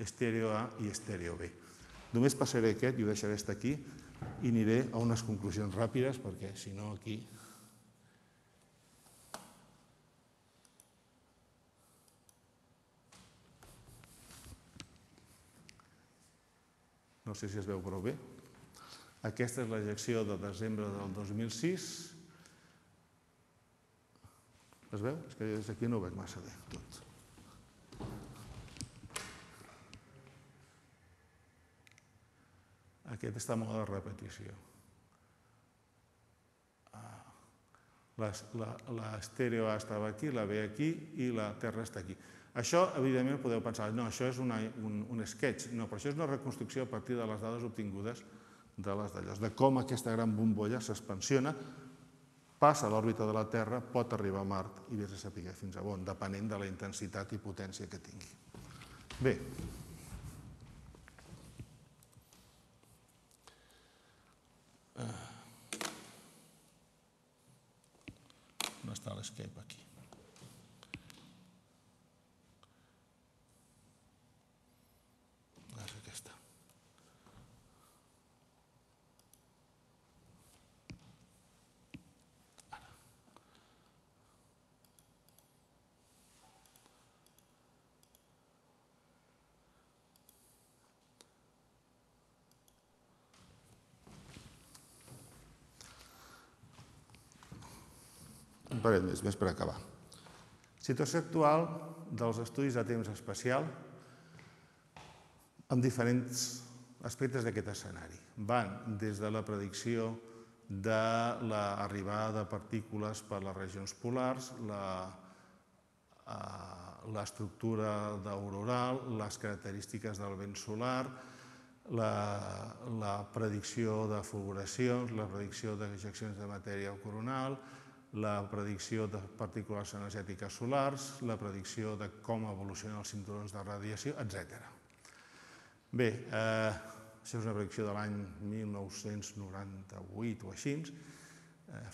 estèreo A i estèreo B. Només passaré aquest i ho deixaré estar aquí i aniré a unes conclusions ràpides perquè, si no, aquí... No sé si es veu prou bé. Aquesta és l'ejecció de desembre del dos mil sis. Es veu? És que des d'aquí no ho veig massa bé. Aquest està en mode de repetició. L'estèreo A estava aquí, la B aquí i la Terra està aquí. Això, evidentment, podeu pensar, no, això és un sketch. No, però això és una reconstrucció a partir de les dades obtingudes de les d'allòs, de com aquesta gran bombolla s'expansiona, passa a l'òrbita de la Terra, pot arribar a Mart i vés a saber fins a on, depenent de la intensitat i potència que tingui. Bé. No està l'escape aquí. Parell més, més per acabar. Situació actual dels estudis a temps espacial amb diferents aspectes d'aquest escenari. Van des de la predicció de l'arribada de partícules per les regions polars, l'estructura auroral, les característiques del vent solar, la predicció de fulguracions, la predicció d'ejeccions de matèria coronal, la predicció de partícules energètiques solars, la predicció de com evolucionen els cinturons de radiació, etcètera. Bé, això és una predicció de l'any mil nou-cents noranta-vuit o així,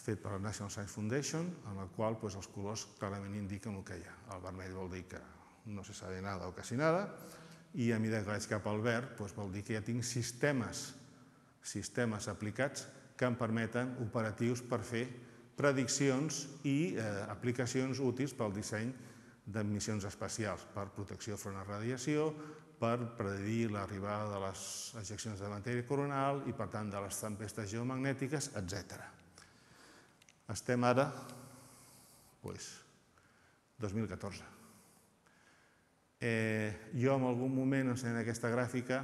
fet per la National Science Foundation, en la qual els colors clarament indiquen el que hi ha. El vermell vol dir que no se sabe nada o quasi nada, i a mesura que vaig cap al verd vol dir que ja tinc sistemes aplicats que em permeten operatius per fer prediccions i aplicacions útils pel disseny de missions espacials, per protecció front a radiació, per predir l'arribada de les ejeccions de matèria coronal i, per tant, de les tempestes geomagnètiques, etcètera. Estem ara, doncs, dos mil catorze. Jo, en algun moment, ensenyant aquesta gràfica,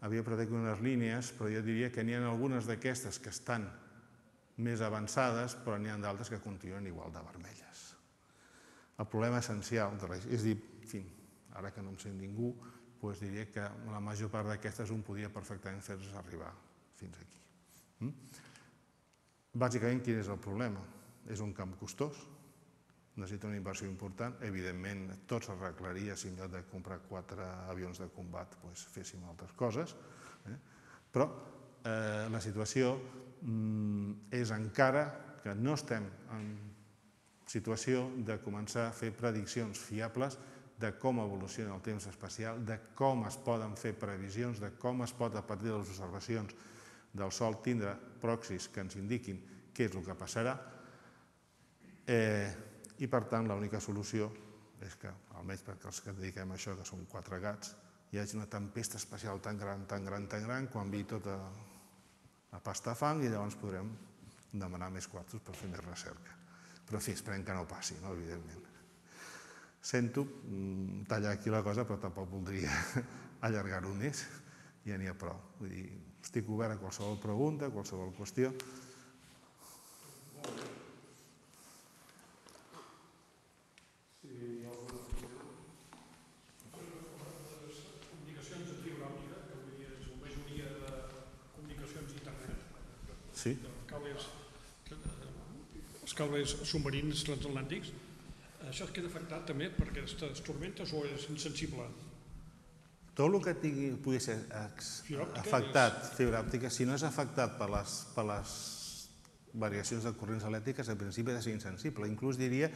havia predicat unes línies, però jo diria que n'hi ha algunes d'aquestes que estan més avançades, però n'hi ha d'altres que continuen igual de vermelles. El problema essencial, és dir, en fi, ara que no em sent ningú, doncs diria que la major part d'aquestes un podia perfectament fer-se arribar fins aquí. Bàsicament, quin és el problema? És un camp costós, necessita una inversió important, evidentment tot s'arreglaria si en lloc de comprar quatre avions de combat féssim altres coses, però la situació és encara que no estem en situació de començar a fer prediccions fiables de com evoluciona el temps espacial, de com es poden fer previsions, de com es pot, a partir de les observacions del Sol, tindre pròxies que ens indiquin què és el que passarà. I, per tant, l'única solució és que, almenys perquè els que dediquem a això, que som quatre gats, hi hagi una tempesta espacial tan gran, tan gran, tan gran, quan vi tota la pasta a fang i llavors podrem demanar més quartos per fer més recerca. Però, en fi, esperem que no passi, no?, evidentment. Sento tallar aquí la cosa, però tampoc voldria allargar-ho més, ja n'hi ha prou. Vull dir, estic obert a qualsevol pregunta, a qualsevol qüestió. Els cables submarins transatlàntics, això es queda afectat també per aquestes tormentes o és insensible? Tot el que pugui ser afectat, fibra òptica, si no és afectat per les variacions de corrents elèctriques, en principi ha de ser insensible. Inclús diria,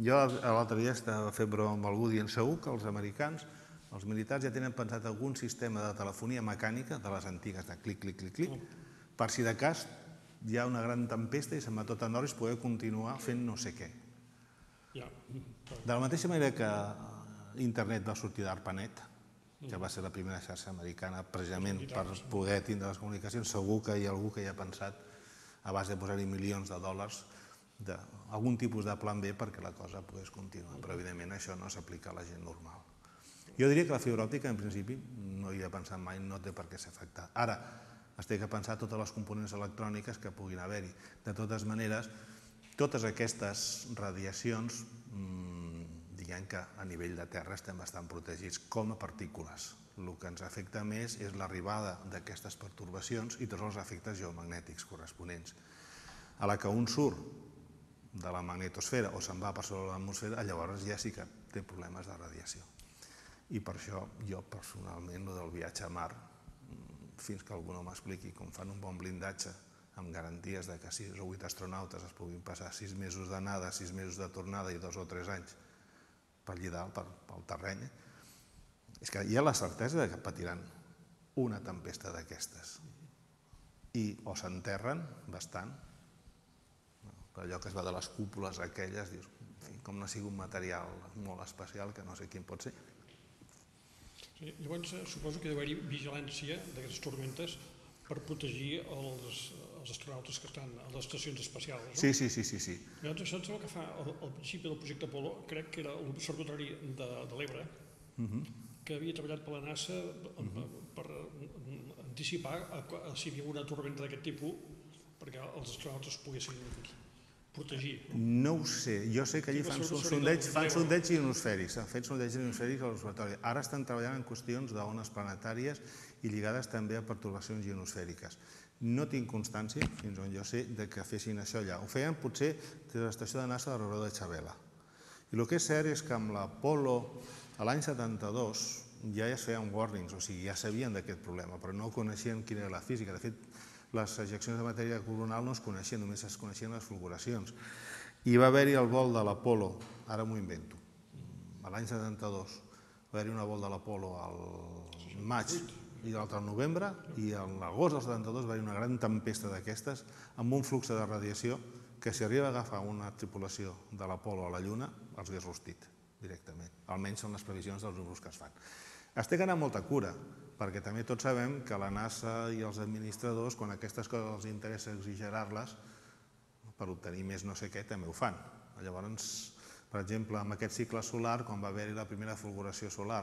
jo l'altre dia estava fent broma amb algú dient segur que els americans, els militars, ja tenen pensat algun sistema de telefonia mecànica de les antigues, de clic, clic, clic, clic, per si de cas hi ha una gran tempesta i se'n va tot a Norris poder continuar fent no sé què. De la mateixa manera que internet va sortir d'ARPANET, que va ser la primera xarxa americana precisament per poder tindre les comunicacions, segur que hi ha algú que hi ha pensat, a base de posar-hi milions de dòlars, algun tipus de plan B perquè la cosa pogués continuar. Però evidentment això no s'aplica a la gent normal. Jo diria que la fibra òptica en principi no hi he pensat mai, no té per què ser afectada. Ara, es té que pensar totes les components electròniques que puguin haver-hi. De totes maneres, totes aquestes radiacions, diguem que a nivell de terra estem bastant protegits com a partícules. El que ens afecta més és l'arribada d'aquestes pertorbacions i tots els efectes geomagnètics corresponents. A la que un surt de la magnetosfera o se'n va per sobre l'atmosfera, llavors ja sí que té problemes de radiació. I per això jo personalment, el del viatge a Mart, fins que algú no m'expliqui com fan un bon blindatge amb garanties que sis o vuit astronautes es puguin passar sis mesos d'anada, sis mesos de tornada i dos o tres anys per allà dalt, pel terreny, és que hi ha la certesa que patiran una tempesta d'aquestes i o s'enterren bastant, allò que es va de les cúpules aquelles, com no sigui un material molt especial que no sé quin pot ser. Llavors, suposo que hi haurà vigilància d'aquestes tormentes per protegir els astronautes que estan a les estacions espacials, no? Sí, sí, sí, sí. Llavors, això em sembla que fa, al principi del projecte Apolo, crec que era l'Observatori de l'Ebre, que havia treballat per la NASA per anticipar si hi havia una tormenta d'aquest tipus perquè els astronautes poguessin protegir. No ho sé, jo sé que allí fan sondeigs ionosfèrics, han fet sondeigs ionosfèrics a l'observatori. Ara estan treballant en qüestions d'ones planetàries i lligades també a pertorbacions ionosfèriques. No tinc constància, fins on jo sé, que fessin això allà. Ho feien potser des de l'estació de NASA de Robledo de Chavela. I el que és cert és que amb l'Apolo, a l'any setanta-dos, ja es feien warnings, o sigui, ja sabien d'aquest problema, però no coneixien quina era la física. De fet, les ejeccions de matèria coronal no es coneixien, només es coneixien les fulguracions. I va haver-hi el vol de l'Apolo, ara m'ho invento, a l'any setanta-dos, va haver-hi una vol de l'Apolo al maig i l'altre al novembre, i a l'agost del setanta-dos va haver-hi una gran tempesta d'aquestes amb un flux de radiació que si arriba a agafar una tripulació de l'Apolo a la Lluna els hagués rostit directament. Almenys són les previsions dels números que es fan. Es té que anar amb molta cura, perquè també tots sabem que la NASA i els administradors, quan aquestes coses els interessa exagerar-les, per obtenir més no sé què, també ho fan. Llavors, per exemple, amb aquest cicle solar, quan va haver-hi la primera fulguració solar,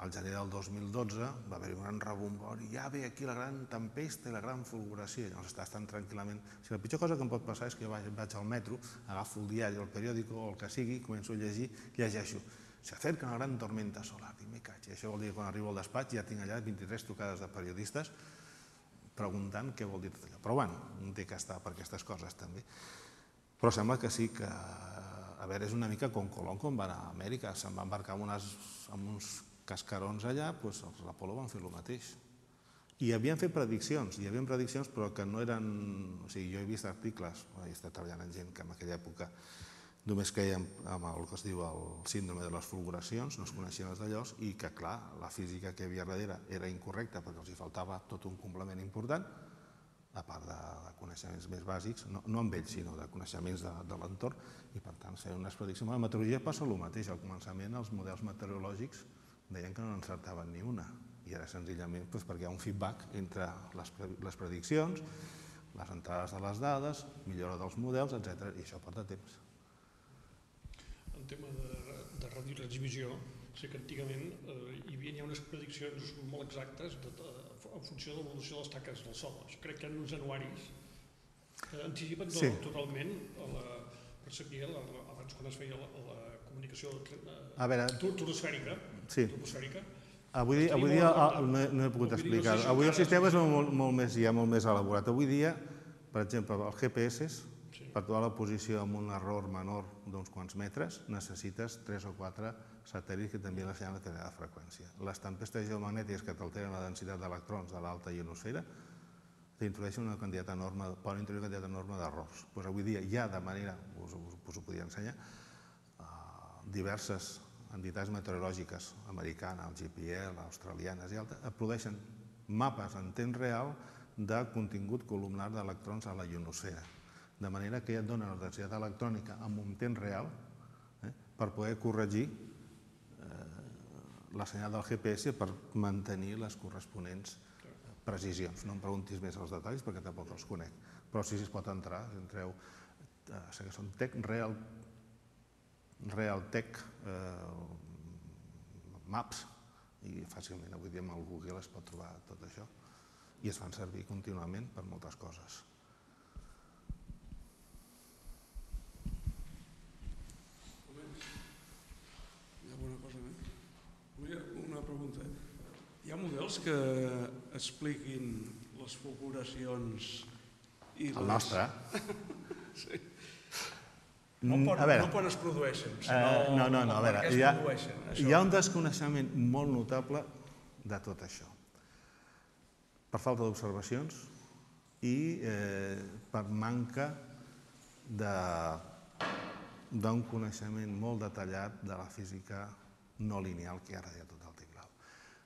al gener del dos mil dotze, va haver-hi un gran rebombori, ja ve aquí la gran tempesta i la gran fulguració, llavors estàs tan tranquil·lament. La pitjor cosa que em pot passar és que vaig al metro, agafo el diari, el periòdico o el que sigui, començo a llegir, llegeixo. S'acerca una gran tormenta solar, i me caig. Això vol dir que quan arribo al despatx ja tinc allà vint-i-tres trucades de periodistes preguntant què vol dir tot allò. Però bueno, no té que estar per aquestes coses també. Però sembla que sí que... A veure, és una mica com Colón quan va anar a Amèrica. Se'n va embarcar amb uns cascarons allà, doncs els Apolo van fer el mateix. I havien fet prediccions, hi havien prediccions però que no eren... O sigui, jo he vist articles, he estat treballant amb gent que en aquella època només queia amb el que es diu el síndrome de les fulguracions, no es coneixien els d'allòs, i que, clar, la física que hi havia darrere era incorrecta perquè els hi faltava tot un complement important, a part de coneixements més bàsics, no amb ells, sinó de coneixements de l'entorn, i per tant, feien unes prediccions. A la meteorologia passa el mateix, al començament els models meteorològics deien que no n'encertaven ni una. I era senzillament perquè hi ha un feedback entre les prediccions, les entrades de les dades, millora dels models, etcètera. I això porta temps. El tema de ràdio i transmissió, sé que antigament hi havia unes prediccions molt exactes en funció de l'evolució de les taques del Sol. Crec que hi ha uns anuaris que anticipen totalment per saber abans quan es feia la comunicació turbosfèrica. Avui dia no he pogut explicar. Avui el sistema és molt més elaborat. Avui dia, per exemple, els G P S, per trobar la posició amb un error menor d'uns quants metres, necessites tres o quatre satèl·lits que també l'ensenyen la teoria de freqüència. Les tempestes geomagnètiques que t'alteren la densitat d'electrons de l'alta ionosfera t'introdueixen una quantitat enorme d'errors. Avui dia hi ha de manera, us ho podria ensenyar, diverses entitats meteorològiques americanes, el G P L, australianes i altres, produeixen mapes en temps real de contingut columnar d'electrons a la ionosfera, de manera que ja et donen la densitat electrònica en un temps real per poder corregir la senyal del G P S per mantenir les corresponents precisions. No em preguntis més els detalls perquè tampoc els conec, però si es pot entrar, entreu, sé que són Tech Real, Realtech Maps, i fàcilment avui dia amb el Google es pot trobar tot això, i es fan servir contínuament per moltes coses. Hi ha alguna cosa més? Una pregunta. Hi ha models que expliquin les fulguracions i les... El nostre? Sí. No quan es produeixen, sinó per què es produeixen. Hi ha un desconeixement molt notable de tot això. Per falta d'observacions i per manca d'un coneixement molt detallat de la física no lineal que ara hi ha tot el temps.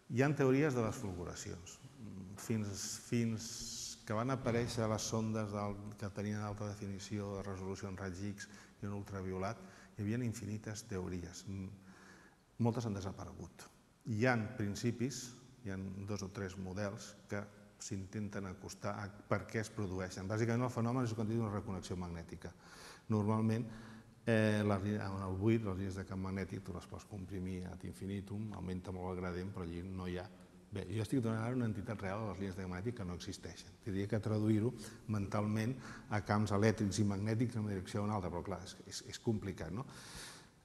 Hi ha teories de les fulguracions. Fins que van aparèixer les sondes que tenien alta definició de resolució en raigs X i un ultraviolat, hi havia infinites teories. Moltes han desaparegut. Hi ha principis, hi ha dos o tres models que s'intenten acostar a per què es produeixen. Bàsicament el fenomen és quan hi ha una reconnexió magnètica. Normalment, en el buit, les línies de camp magnètic, tu les pots comprimir ad infinitum, augmenta molt el gradient, però allí no hi ha... Bé, jo estic donant ara una entitat real a les línies de camp magnètic que no existeixen. Tindria que traduir-ho mentalment a camps elèctrics i magnètics en una direcció o una altra, però clar, és complicat, no?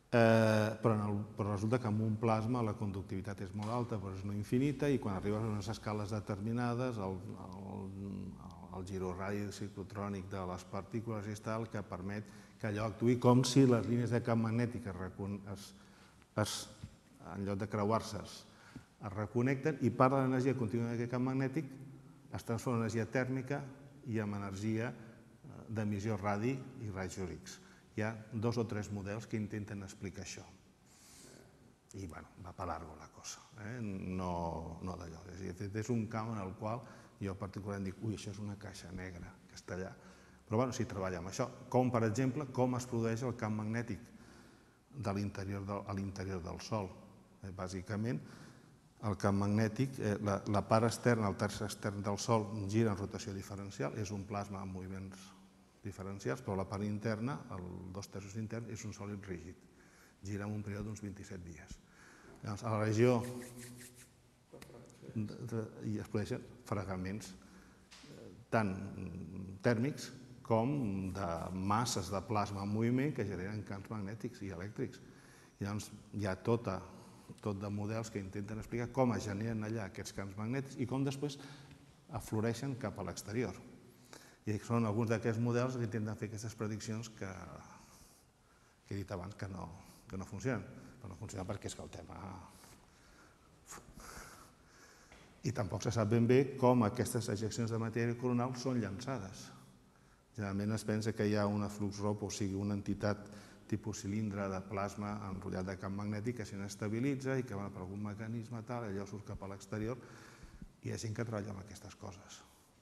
Però resulta que en un plasma la conductivitat és molt alta, però és no infinita, i quan arribes a unes escales determinades, el giroradi ciclotrònic de les partícules és tal que permet que allò actuï com si les línies de camp magnètic, en lloc de creuar-se, es reconnecten i part de l'energia contínua d'aquest camp magnètic es transforma en energia tèrmica i en energia d'emissió radi i rajos X. Hi ha dos o tres models que intenten explicar això. I bueno, va per llarg la cosa, no d'allò. És un camp en el qual jo particularment dic ui, això és una caixa negra que està allà. Però bueno, si treballa amb això, com per exemple, com es produeix el camp magnètic a l'interior del Sol. Bàsicament, el camp magnètic, la part externa, el terç extern del Sol, gira en rotació diferencial, és un plasma amb moviments diferencials, però la part interna, els dos terços interns, és un sòlid rígid. Gira en un període d'uns vint-i-set dies. Llavors, a la regió es produeixen fragments tant tèrmics com de masses de plasma en moviment que generen camps magnètics i elèctrics. Llavors, hi ha tota... tot de models que intenten explicar com es generen allà aquests camps magnètics i com després afloreixen cap a l'exterior. I són alguns d'aquests models que intenten fer aquestes prediccions que he dit abans que no funcionen. Però no funcionen perquè és que el tema... I tampoc se sap ben bé com aquestes ejeccions de matèria coronal són llançades. Generalment es pensa que hi ha una flux ropa, o sigui, una entitat tipus cilindre de plasma enrotllat de camp magnètic que s'inestabilitza i que va per algun mecanisme tal, allò surt cap a l'exterior, i hi ha gent que treballa amb aquestes coses.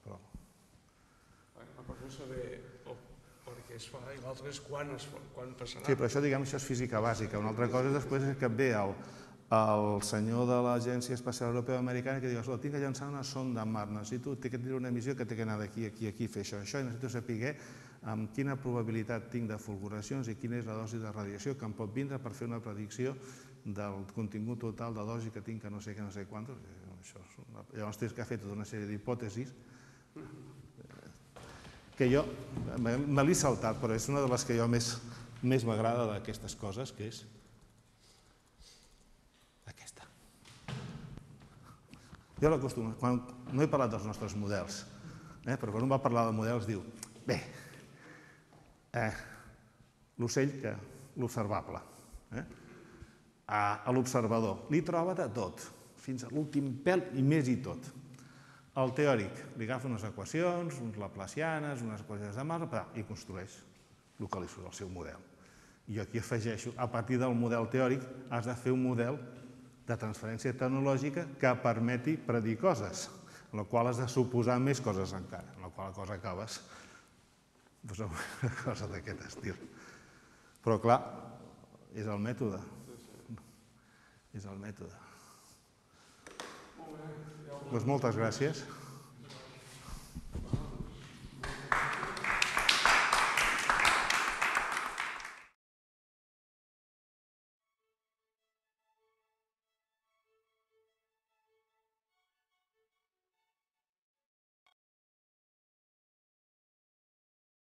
Una cosa és saber per què es fa i l'altra és quan passarà. Sí, però això és física bàsica. Una altra cosa després és que et ve el senyor de l'Agència Espacial Europea Americana que diu, escolta, tinc que llançar una sonda a Mart, necessito que tindré una missió que té que anar d'aquí, aquí, aquí, fer això, això, i necessito saber amb quina probabilitat tinc de fulguracions i quina és la dosi de radiació que em pot vindre per fer una predicció del contingut total de dosi que tinc que no sé què, no sé quantos. Llavors tens que fer tota una sèrie d'hipòtesis que jo me l'he saltat, però és una de les que jo més més m'agrada d'aquestes coses, que és aquesta. Jo l'acostumo, quan no he parlat dels nostres models, però quan un va parlar de models diu, bé, l'ocell que l'observable, a l'observador, li troba de tot, fins a l'últim pèl i més i tot. El teòric li agafa unes equacions, uns laplacianes, unes equacions de Mars, i construeix el que li surt al seu model. I jo aquí afegeixo, a partir del model teòric has de fer un model de transferència tecnològica que permeti predir coses, en la qual has de suposar més coses encara, en la qual cosa acabes amb una cosa d'aquest estil. Però clar, és el mètode. És el mètode. Doncs moltes gràcies.